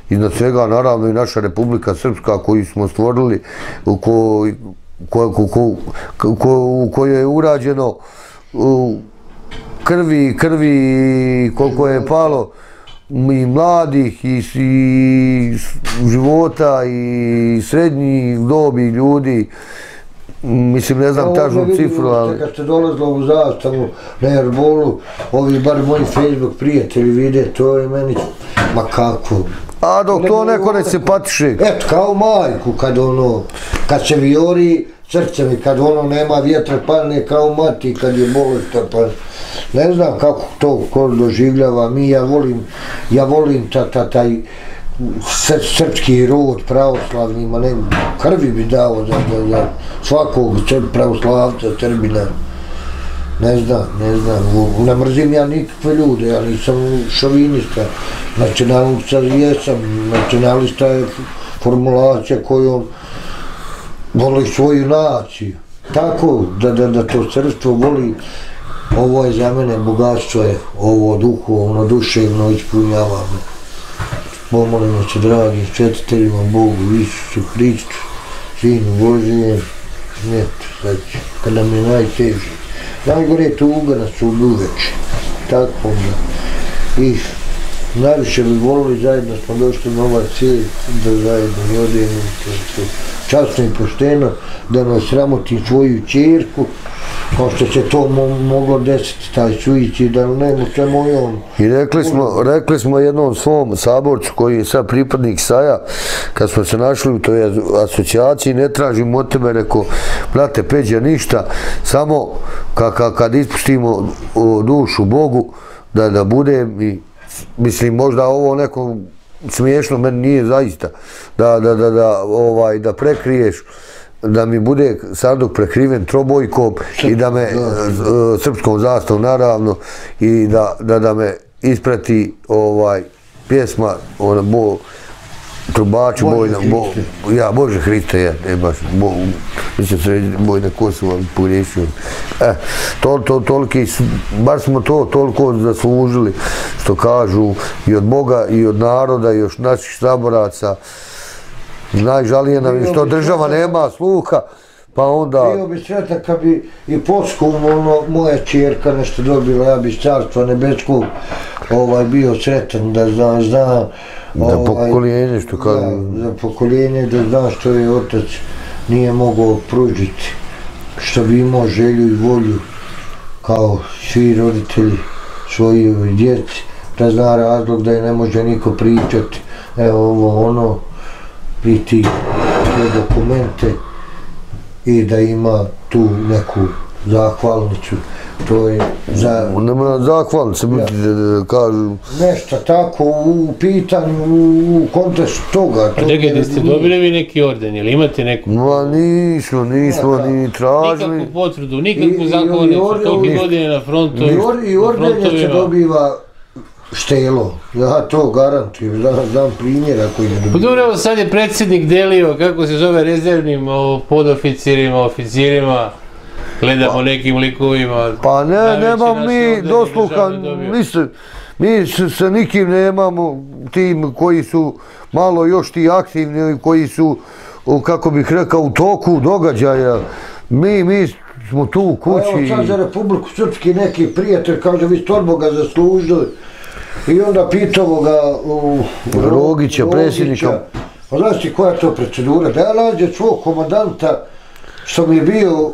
iznad svega, naravno, i naša Republika Srpska koju smo stvorili, u kojoj je urađeno krvi, krvi, koliko je palo i mladih, i života, i srednjih dobi ljudi. Mislim, ne znam tažnu cifru, ali... Kad ste dolazilo u zastavu na Erbolu, ovi, bar moji Facebook prijatelji vide, to je meni, ma kako... A dok to neko ne se patiše. Eto, kao majku, kad ono, kad se vijori srcem, kad ono nema vjetra, pa ne kao mati, kad je bolestan, pa ne znam kako to ko doživljava. Mi, ja volim, ja volim taj srpski rod pravoslavnima, ne, krvi bi dao za svakog pravoslavca, Srbina. Ne znam, ne znam, ne mrzim ja nikakve ljude, ja nisam šovinista, nacionalista jesam, nacionalista je formulacija kojom voli svoju naciju. Tako da to srpstvo voli, ovo je za mene bogatstvo, ovo duhovno, duševno ispunjava me. Pomolimo se dragim svetiteljima, Bogu, Isusu Hristu, Sinu Božijem, neto sad će, kad nam je najteži. Najgore je tuga nas uduveče, tako da, i Najviše bi volili zajedno, smo došli na ovaj cilj da zajedno rodimo, časno i pošteno, da nas sramoti svoju čerku, kao što se to moglo desiti, taj suicid, ali nema samo i on. I rekli smo jednom svom saborcu koji je sad pripadnik Saja, kad smo se našli u toj asocijaciji, ne tražimo od tebe, reko, brate Peđa, ništa, samo kad ispuštimo dušu Bogu, da bude i mislim, možda ovo neko smiješno, meni nije zaista, da prekriješ, da mi bude sanduk prekriven trobojkom i da me, srpskom zastavom naravno, i da me isprati pjesma Trubaču Bojna, Bože Hriste, ja ne baš, mislim se reći Bojna Kosova, pogriješio. Baš smo to toliko zaslužili, što kažu, i od Boga, i od naroda, i od naših saboraca. Najžalije nam je što država nema sluha, pa onda... Bio bi sretan kad bi i Polsku, moja čerka nešto dobila, ja bi carstva nebeskog bio sretan da znam... Za pokoljenje što kada... Za pokoljenje da znam što je otac nije mogao pružiti, što bi imao želju i volju kao svi roditelji svoji djeci, da zna razlog da je ne može niko pričati, evo ovo ono, biti te dokumente i da ima tu neku zahvalnicu, to je za... Nema zahvalnice, kažu... Nešto tako u pitanju, u kontekstu toga. A čekaj, da ste dobili vi neki orden, ili imate neku... Ma nismo, nismo ni tražili... Nikakvu potvrdu, nikakvu zahvalnicu, tolke godine na frontu... I orden se dobiva... Štelo, ja to garantujem, znam primjera koji ne dobiju. Dobro, sad je predsjednik delio, kako se zove, rezervnim podoficirima, oficirima, gledamo nekim likovima. Pa ne, nemam mi dosluha, mi sa nikim nemamo, tim koji su malo još ti aktivni, koji su, kako bih rekao, u toku događaja, mi, mi... smo tu u kući. Evo sad za Republiku Srpski neki prijatelj kaže vi ste od Boga zaslužili i onda pitao ga Rogića, predsjednika. Pa znaš ti koja je to procedura? Da ja nađem svog komandanta što mi je bio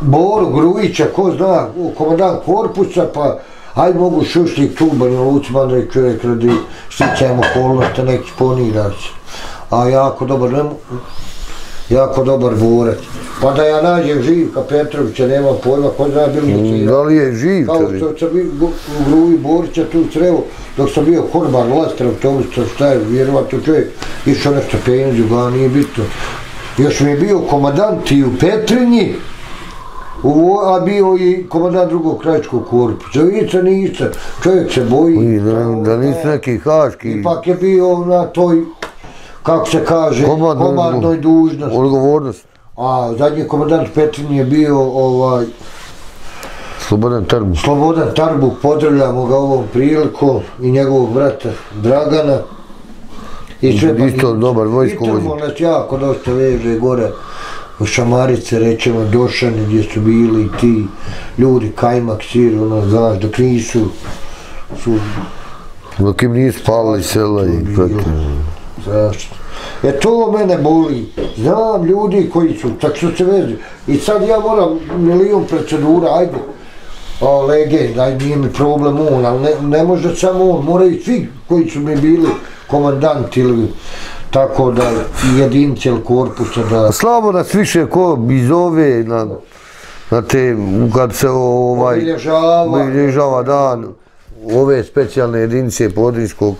Boru Grujića, ko zna, komandant korpusa, pa aj mogu šušnik Tuban, Lucman reći čovjek radi sticajem okolnosti, nek sponira se. A jako dobar nemo... jako dobar borac. Pa da ja nađem Živka Petrovića, nema pojma, ko zna Bilnici. Da li je živ? Kao što sam u Gruvi Borića tu srevo, dok sam bio korban Lastrov, to mi sam šta je, vjerovatno čovjek, išao nešto penziju, ga nije bitno. Još mi je bio komandant i u Petrinji, a bio i komandant drugog krajičkog korpusa. Ica nica, čovjek se boji. Da nisu neki haški. Ipak je bio na toj... kako se kaže, komandnoj dužnosti. Odgovornost. A zadnji komandant Petrin je bio ovaj... Slobodan Tarbuk. Slobodan Tarbuk, pozdravljamo ga ovom prilikom i njegovog brata Dragana. Isto dobar vojskovođa. I trmo nas jako dosta veže gore. Šamarice, rečemo, Došane, gdje su bili ti ljudi, Kajmak, Sir, ono, znaš, dok nisu... Dok im nisu palili sela i protiv. Strašno. E to mene boli. Znam ljudi koji su, tako što se vezi. I sad ja moram milijon procedura, ajde. O, legend, ajde, nije mi problem on, ali ne može samo on. Moraju svi koji su mi bili komandanti ili tako da jedinci ili korpusa da... Slabo nas više ko bizove na te, kad se ovaj... obilježava dan ove specijalne jedinice Podrinjskog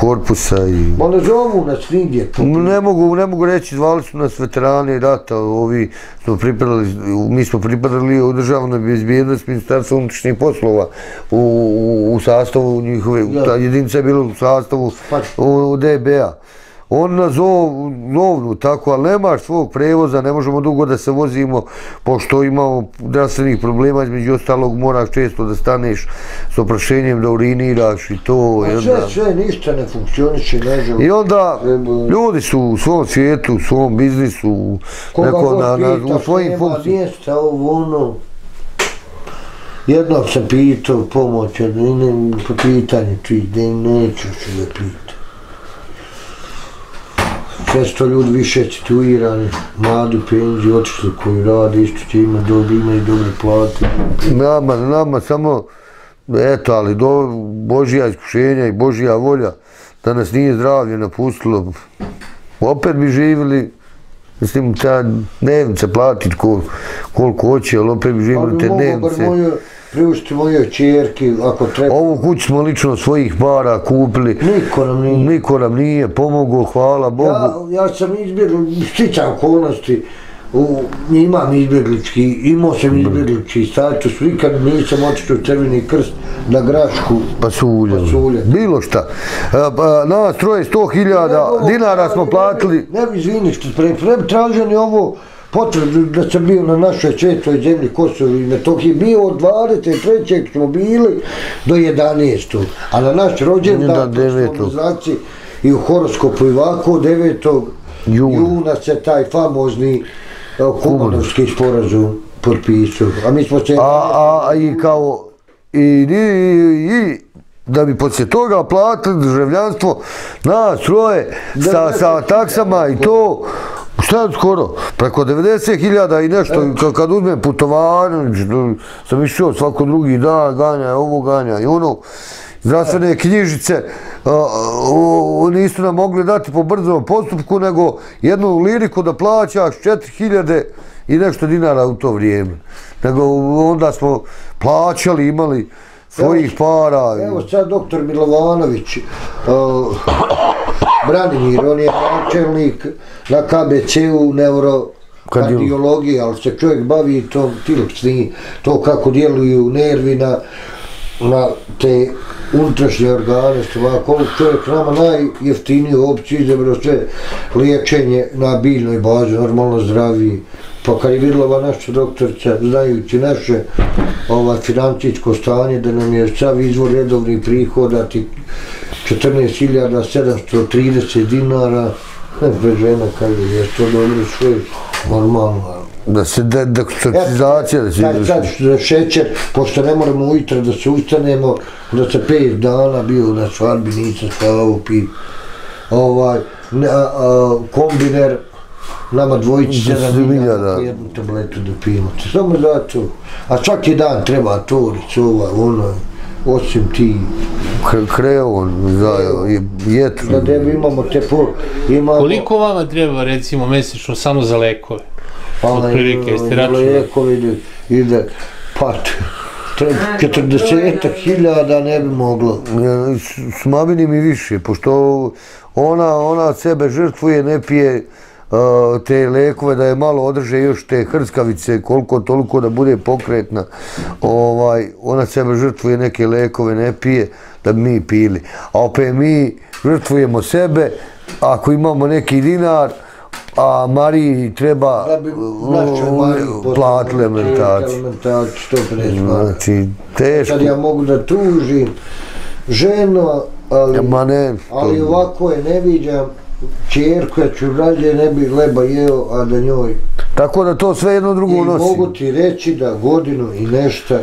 korpusa i... Pa ne zovu nas nigdje. Ne mogu reći, zvali su nas veterani rata, ovi smo pripadali, mi smo pripadali u državnoj bezbjednosti Ministarstva unutrašnjih poslova u sastavu njihove, ta jedinica je bila u sastavu D B a. On nas zovnu tako, ali nemaš svog prevoza, ne možemo dugo da se vozimo, pošto imamo zdravstvenih problema, između ostalog moraš često da staneš s oprašenjem, da uriniraš i to. A sve, sve, ništa ne funkcioniše, nežem. I onda ljudi su u svom svijetu, u svom biznisu, neko na svojim funkcijama. Koga god pitaš, nema mjesta, ovo ono. Jednog sam pitao pomoć, jednom po pitanju ti ide, neću ću ga pitati. Često ljudi više situirani, mladi penziji, otišli koji radi, isto će imati dobi, imaju dobre plate. Nama, nama samo, eto, ali Božija iskušenja i Božija volja da nas nije zdravlje napustilo. Opet bi živjeli, mislim, ta dnevnica platit koliko hoće, ali opet bi živjeli te dnevnice. Ali mogu bar priuštiti mojoj čerki, ako treba. Ovu kuću smo lično svojih para kupili. Niko nam nije. Niko nam nije pomogao, hvala Bogu. Ja sam izbjegao, sticav okolnosti, imam izbjeglički, imao sam izbjeglički status, nikad nisam očito Crveni krst na Grašku pasulja. Bilo šta. Nas troje sto hiljada dinara smo platili. Ne bi izvini što preprem tražen je ovo potvrdu da sam bio na našoj četvrtoj zemlji Kosovo i Metohije. Bio od dvadeset trećeg smo bili do jedanaestog A na naš rođendan i u horoskopu i ovako devetog juna se taj famozni Kumanovski sporazum potpisao, a mi smo se... A i kao, i da bi poslije toga platili državljanstvo nas troje sa taksama i to, šta skoro, preko devedeset hiljada i nešto, kad uzmem putovanje, sam išao svako drugi dan, ganja, ovo ganja i ono, zdravstvene knjižice nisu nam mogli dati po brzom postupku, nego jednu liriku da plaćaš četiri hiljade i nešto dinara u to vrijeme. Nego onda smo plaćali, imali svojih para. Evo sad doktor Milovanović, Branimir, on je načelnik na K B C-u neuro... kardiologija, ali se čovjek bavi tom tilopsni, to kako djeluju nervi na na te unutrašnje organe, ovako čovjek nama najjeftiniju opciju izabrao sve liječenje na biljnoj bazi, normalno zdraviji. Pa kad je vidjela ova naša doktorica, znajući naše financijsko stanje, da nam je sav izvor redovnih prihoda četrnaest hiljada sedamsto trideset dinara, ne bez žena kaže, je to dobro sve normalno. Da se deksortizacija... Sad šećer, pošto ne moramo ujutro da se ustanemo, da se pet dana bio na svadbi, nisam spavao pip. Kombiner, nama dvojići sedam hiljada jednu tabletu da pijemo. Samo zato. A svaki dan treba toric, ono, osim ti... Kreon, jetru. Da debi imamo te po... Koliko vama treba, recimo, mesečno samo za lekove? Od prilike, jeste računali? Ide, pat, četrdeset hiljada ne bi moglo. S maminim i više, pošto ona sebe žrtvuje, ne pije te lekove, da je malo održe još te hrckavice, koliko toliko da bude pokretna. Ona sebe žrtvuje, neke lekove ne pije, da bi mi pili. A opet mi žrtvujemo sebe, ako imamo neki dinar, a Mariji treba platiti alimentaciju. Znači, teško. Sad ja mogu da tužim ženo, ali ovako je ne viđam, čerku ja ću radije ne bi leba jeo, a da njoj... Tako da to sve jedno drugo nosi. I mogu ti reći da godinu i nešto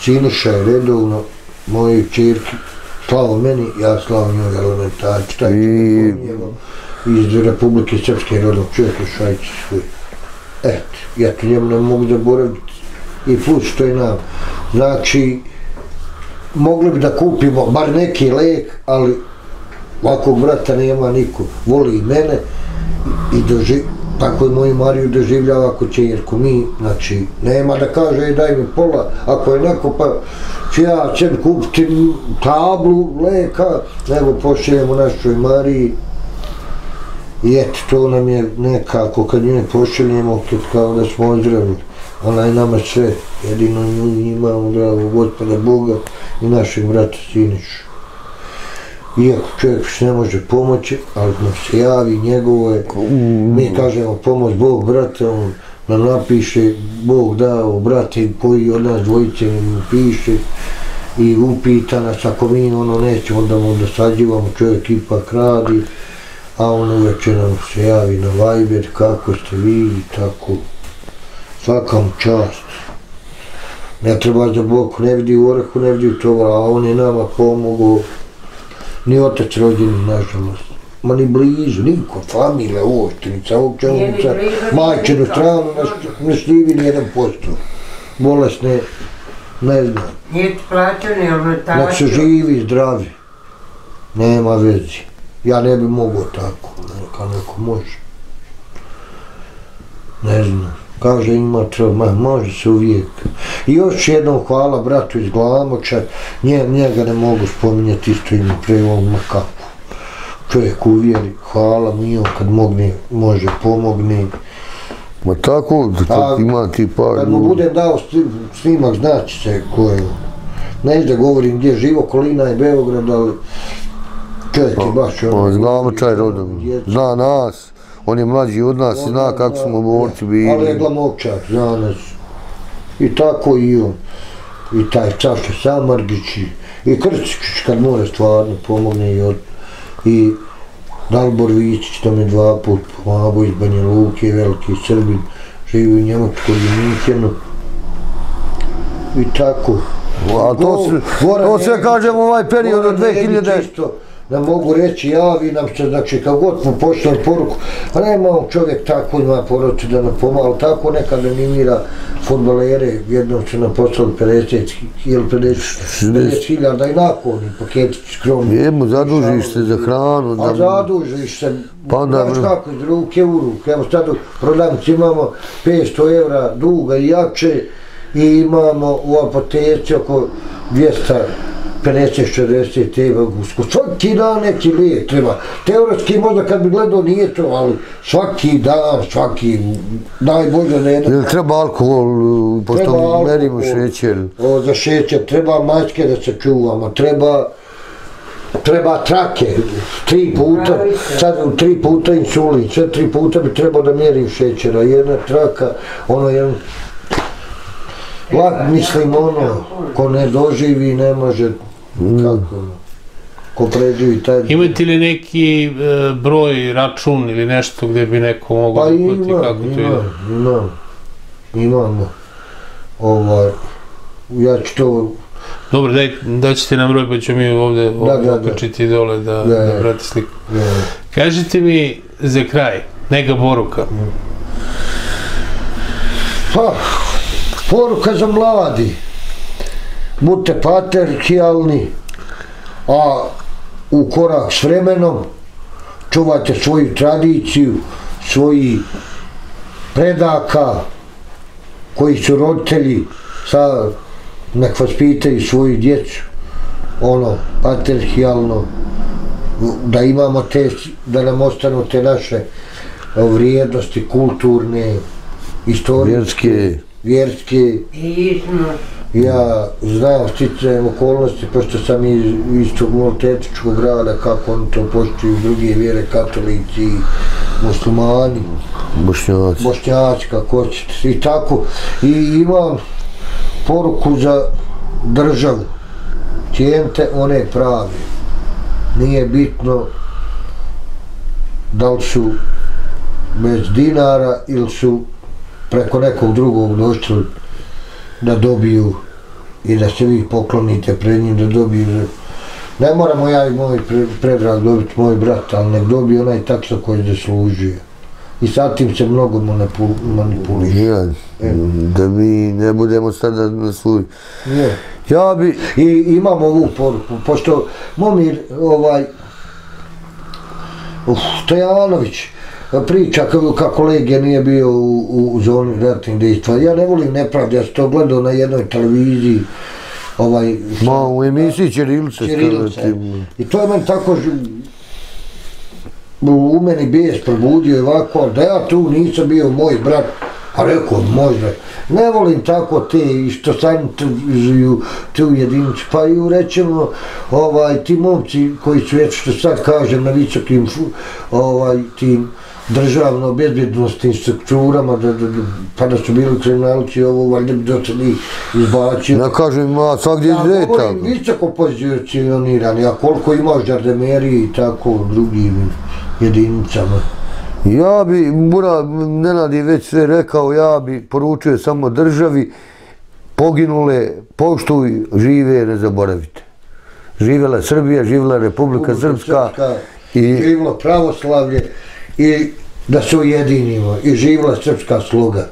Siniša je redovno moju čerku slao meni, ja slao njoj alimentaciju, taj ću pomijevam. Iz Republike Srpske rodnog čovjeka švajčarskoj. Eto, ja to njemu ne mogu zaboraviti i plus što je nam. Znači, mogli bi da kupimo bar neki lek, ali ovakvog brata nema niko. Voli i mene i tako je moju Mariju doživljava ako će Jerko mi, znači, nema da kaže daj mi pola, ako je neko pa ću ja ćem kupiti tablu leka, nego pošeljemo našoj Mariji. I eto, to nam je nekako, kad nju ne pošeljemo, kao da smo ozdravili. Ona je nama sve, jedino nju imamo drago, Gospoda Boga i našeg brata Sinišu. Iako čovjek ne može pomoći, ali nam se javi, njegovo je, mi kažemo pomoć Bog brata, on nam napiše, Bog dao brate koji od nas dvojice mi piše i upita nas, ako mi ono nećemo, onda mu dosađivamo, čovjek ipak radi. A on uveče nam se javi na Viber, kako ste vi i tako. Svaka mu čast. Ne trebaš da Bog ne vidi u orehu, ne vidi u toga, a on je nama pomogao. Ni otac rođeni, nažalost. Ma ni blizu, niko, familija, oštenica, ovčanica, majčinu stranu, ne slivi nijedan posto. Bolesne, ne znam. Nije ti plaćao, ne obletavaću. Nek se živi, zdravi. Nema vezi. Ja ne bi mogao tako, kao neko može. Ne znam. Kaže, ima treba, može se uvijek. I još jednom hvala bratu iz Glamoča, njega ne mogu spominjati, isto ima pre ovog makaku. Čovjek uvijeri, hvala mi on kad može pomogni. Ma tako, ima ti par... Kad mu budem dao snimak, znači se ko je. Ne znam da govorim gdje je živo, Kolina je Beograd, ali čovjek je baš ono... Glamoča je rodom, zna nas. On je mlađi od nas i zna kako smo borci bili. Ali je Glamočar, zna nas. I tako i on. I taj Caša Samargić i Krstičić kad more stvarno pomogne. I Dalibor Vićić, to mi dva put pomagao iz Banja Luke, veliki Srbin, živi u Njemačkoj i Minhenu. I tako. A to sve kažem ovaj period od dve hiljade. Da mogu reći, javi nam se, znači, kao god mu pošljali poruku, a nema on čovjek tako, ima porodicu da nam pomaga, ali tako nekad animira fudbalere, jednom su nam poslali pedeset hiljada i nakoni paketić skromni. Jemu, zadužiš se za hranu. A zadužiš se, znaš kako, iz ruke u ruke. Evo sad u prodavnici imamo petsto evra duga i jače i imamo u apoteci oko dvjesto pedeset šezdeset evra gusko. Svaki dan neki lijek treba. Teoretski možda kad bi gledao nije to, ali svaki dan, svaki, daj Bože ne jedan. Treba alkohol, pošto merimo šećer. Za šećer, treba mačke da se čuvamo, treba... Treba trake, tri puta, sad tri puta insulin, sve tri puta bi trebao da mjerim šećera. Jedna traka, ono jedan... Lak mislim ono, ko ne doživi ne može, kako, ko preživi taj... Imate li neki broj, račun ili nešto gdje bi neko mogao kupiti kako to ide? Imam, imamo, ovaj, ja ću to... Dobro, daćete nam broj pa ću mi ovdje okačiti dole da vrati sliku. Kažite mi za kraj, neka poruka. Pa... Poruka za mladi, budite paterkijalni, a u korak s vremenom čuvajte svoju tradiciju, svoji predaka koji su roditelji, sad nek vas pitaju svoju djecu, ono, paterkijalno, da imamo te, da nam ostanu te naše vrijednosti kulturne, istorijske, vjerski, ja znam sticajem okolnosti, pošto sam iz tog multietničkog grada, kako oni to poštuju druge vjere, katolici, muslimani, bošnjaci, kako ćete, i tako. I imam poruku za državu, cijenite one prave, nije bitno da li su bez dinara ili su preko nekog drugog došli da dobiju i da se vi poklonite pred njim da dobiju. Ne moramo ja i moj Predrag dobiti, moj brat, ali nek dobiju onaj taksa koji zaslužuje. I sad tim se mnogo manipuliše. Da mi ne budemo sada na služi. Ja bi... I imam ovu poruku, pošto Momir, ovaj... Stojanović, priča kako Legija nije bio u zoni ratnih dejstva. Ja ne volim nepravde, ja sam to gledao na jednoj televiziji. Ma, u emisiji Ćirilice. I to je meni tako u meni bijes probudio i ovako, ali da ja tu nisam bio moj brat, a rekao možda. Ne volim tako te što sanitizuju tu jedinicu, pa i rećemo ti momci koji su, eto što sad kažem, na visokim tim državno-bezbjednostnim strukturama, pa da su bili kriminalci, ovo valjda bi do sada ih izbacio. Ja kažem, a svakdje izgleda tako. Ja govorim visoko pozicionirani, a koliko imaš žardemerije i tako u drugim jedinicama. Ja bi, Nenad je već sve rekao, ja bi poručio samo državi Poginule, poštuj, žive, ne zaboravite. Živjela Srbija, živjela Republika Srpska. Živjelo pravoslavlje i da se ujedinimo. I živjela srpska sloga.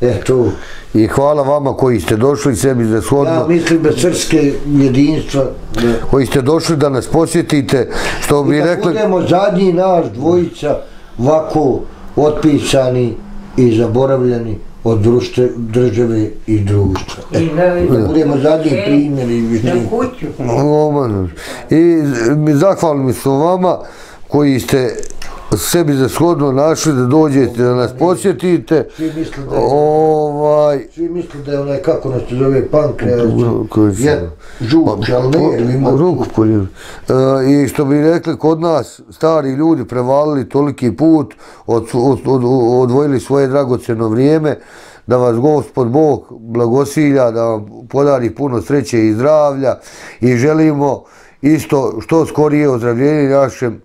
Eto. I hvala vama koji ste došli sebi za shodno. Ja mislim da srpske jedinstva. Koji ste došli da nas posjetite. Što bi rekli... I da budemo zadnji naš dvojica ovako otpisani i zaboravljeni od države i društva. Da budemo zadnji primjeri. I zahvalim se vama koji ste sebi za shodno našli da dođete, da nas posjetite. Svi misle da je onaj, kako nas to zove, Pankreas, žuč, ali ne. Rukopolje. I što bi rekli, kod nas stari ljudi prevalili toliki put, odvojili svoje dragoceno vrijeme, da vas Gospod Bog blagosilja, da vam podari puno sreće i zdravlja i želimo isto što skorije ozdravljenje našem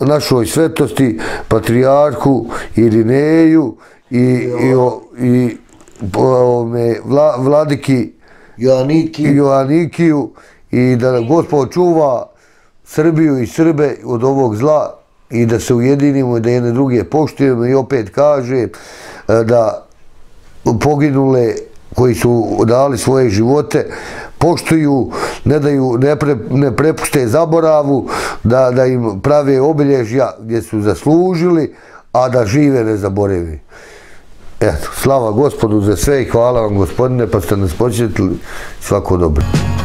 našoj svetosti, patrijarhu Irineju i vladiki Joanikiju i da Gospod čuva Srbiju i Srbe od ovog zla i da se ujedinimo i da jedne druge poštujemo i opet kažem da poginule koji su dali svoje živote poštuju, ne prepušte zaboravu, da im prave obilježja gdje su zaslužili, a da žive ne zaboravi. Eto, slava Gospodu za sve i hvala vam, Gospodine, pa ste nas početili. Svako dobro.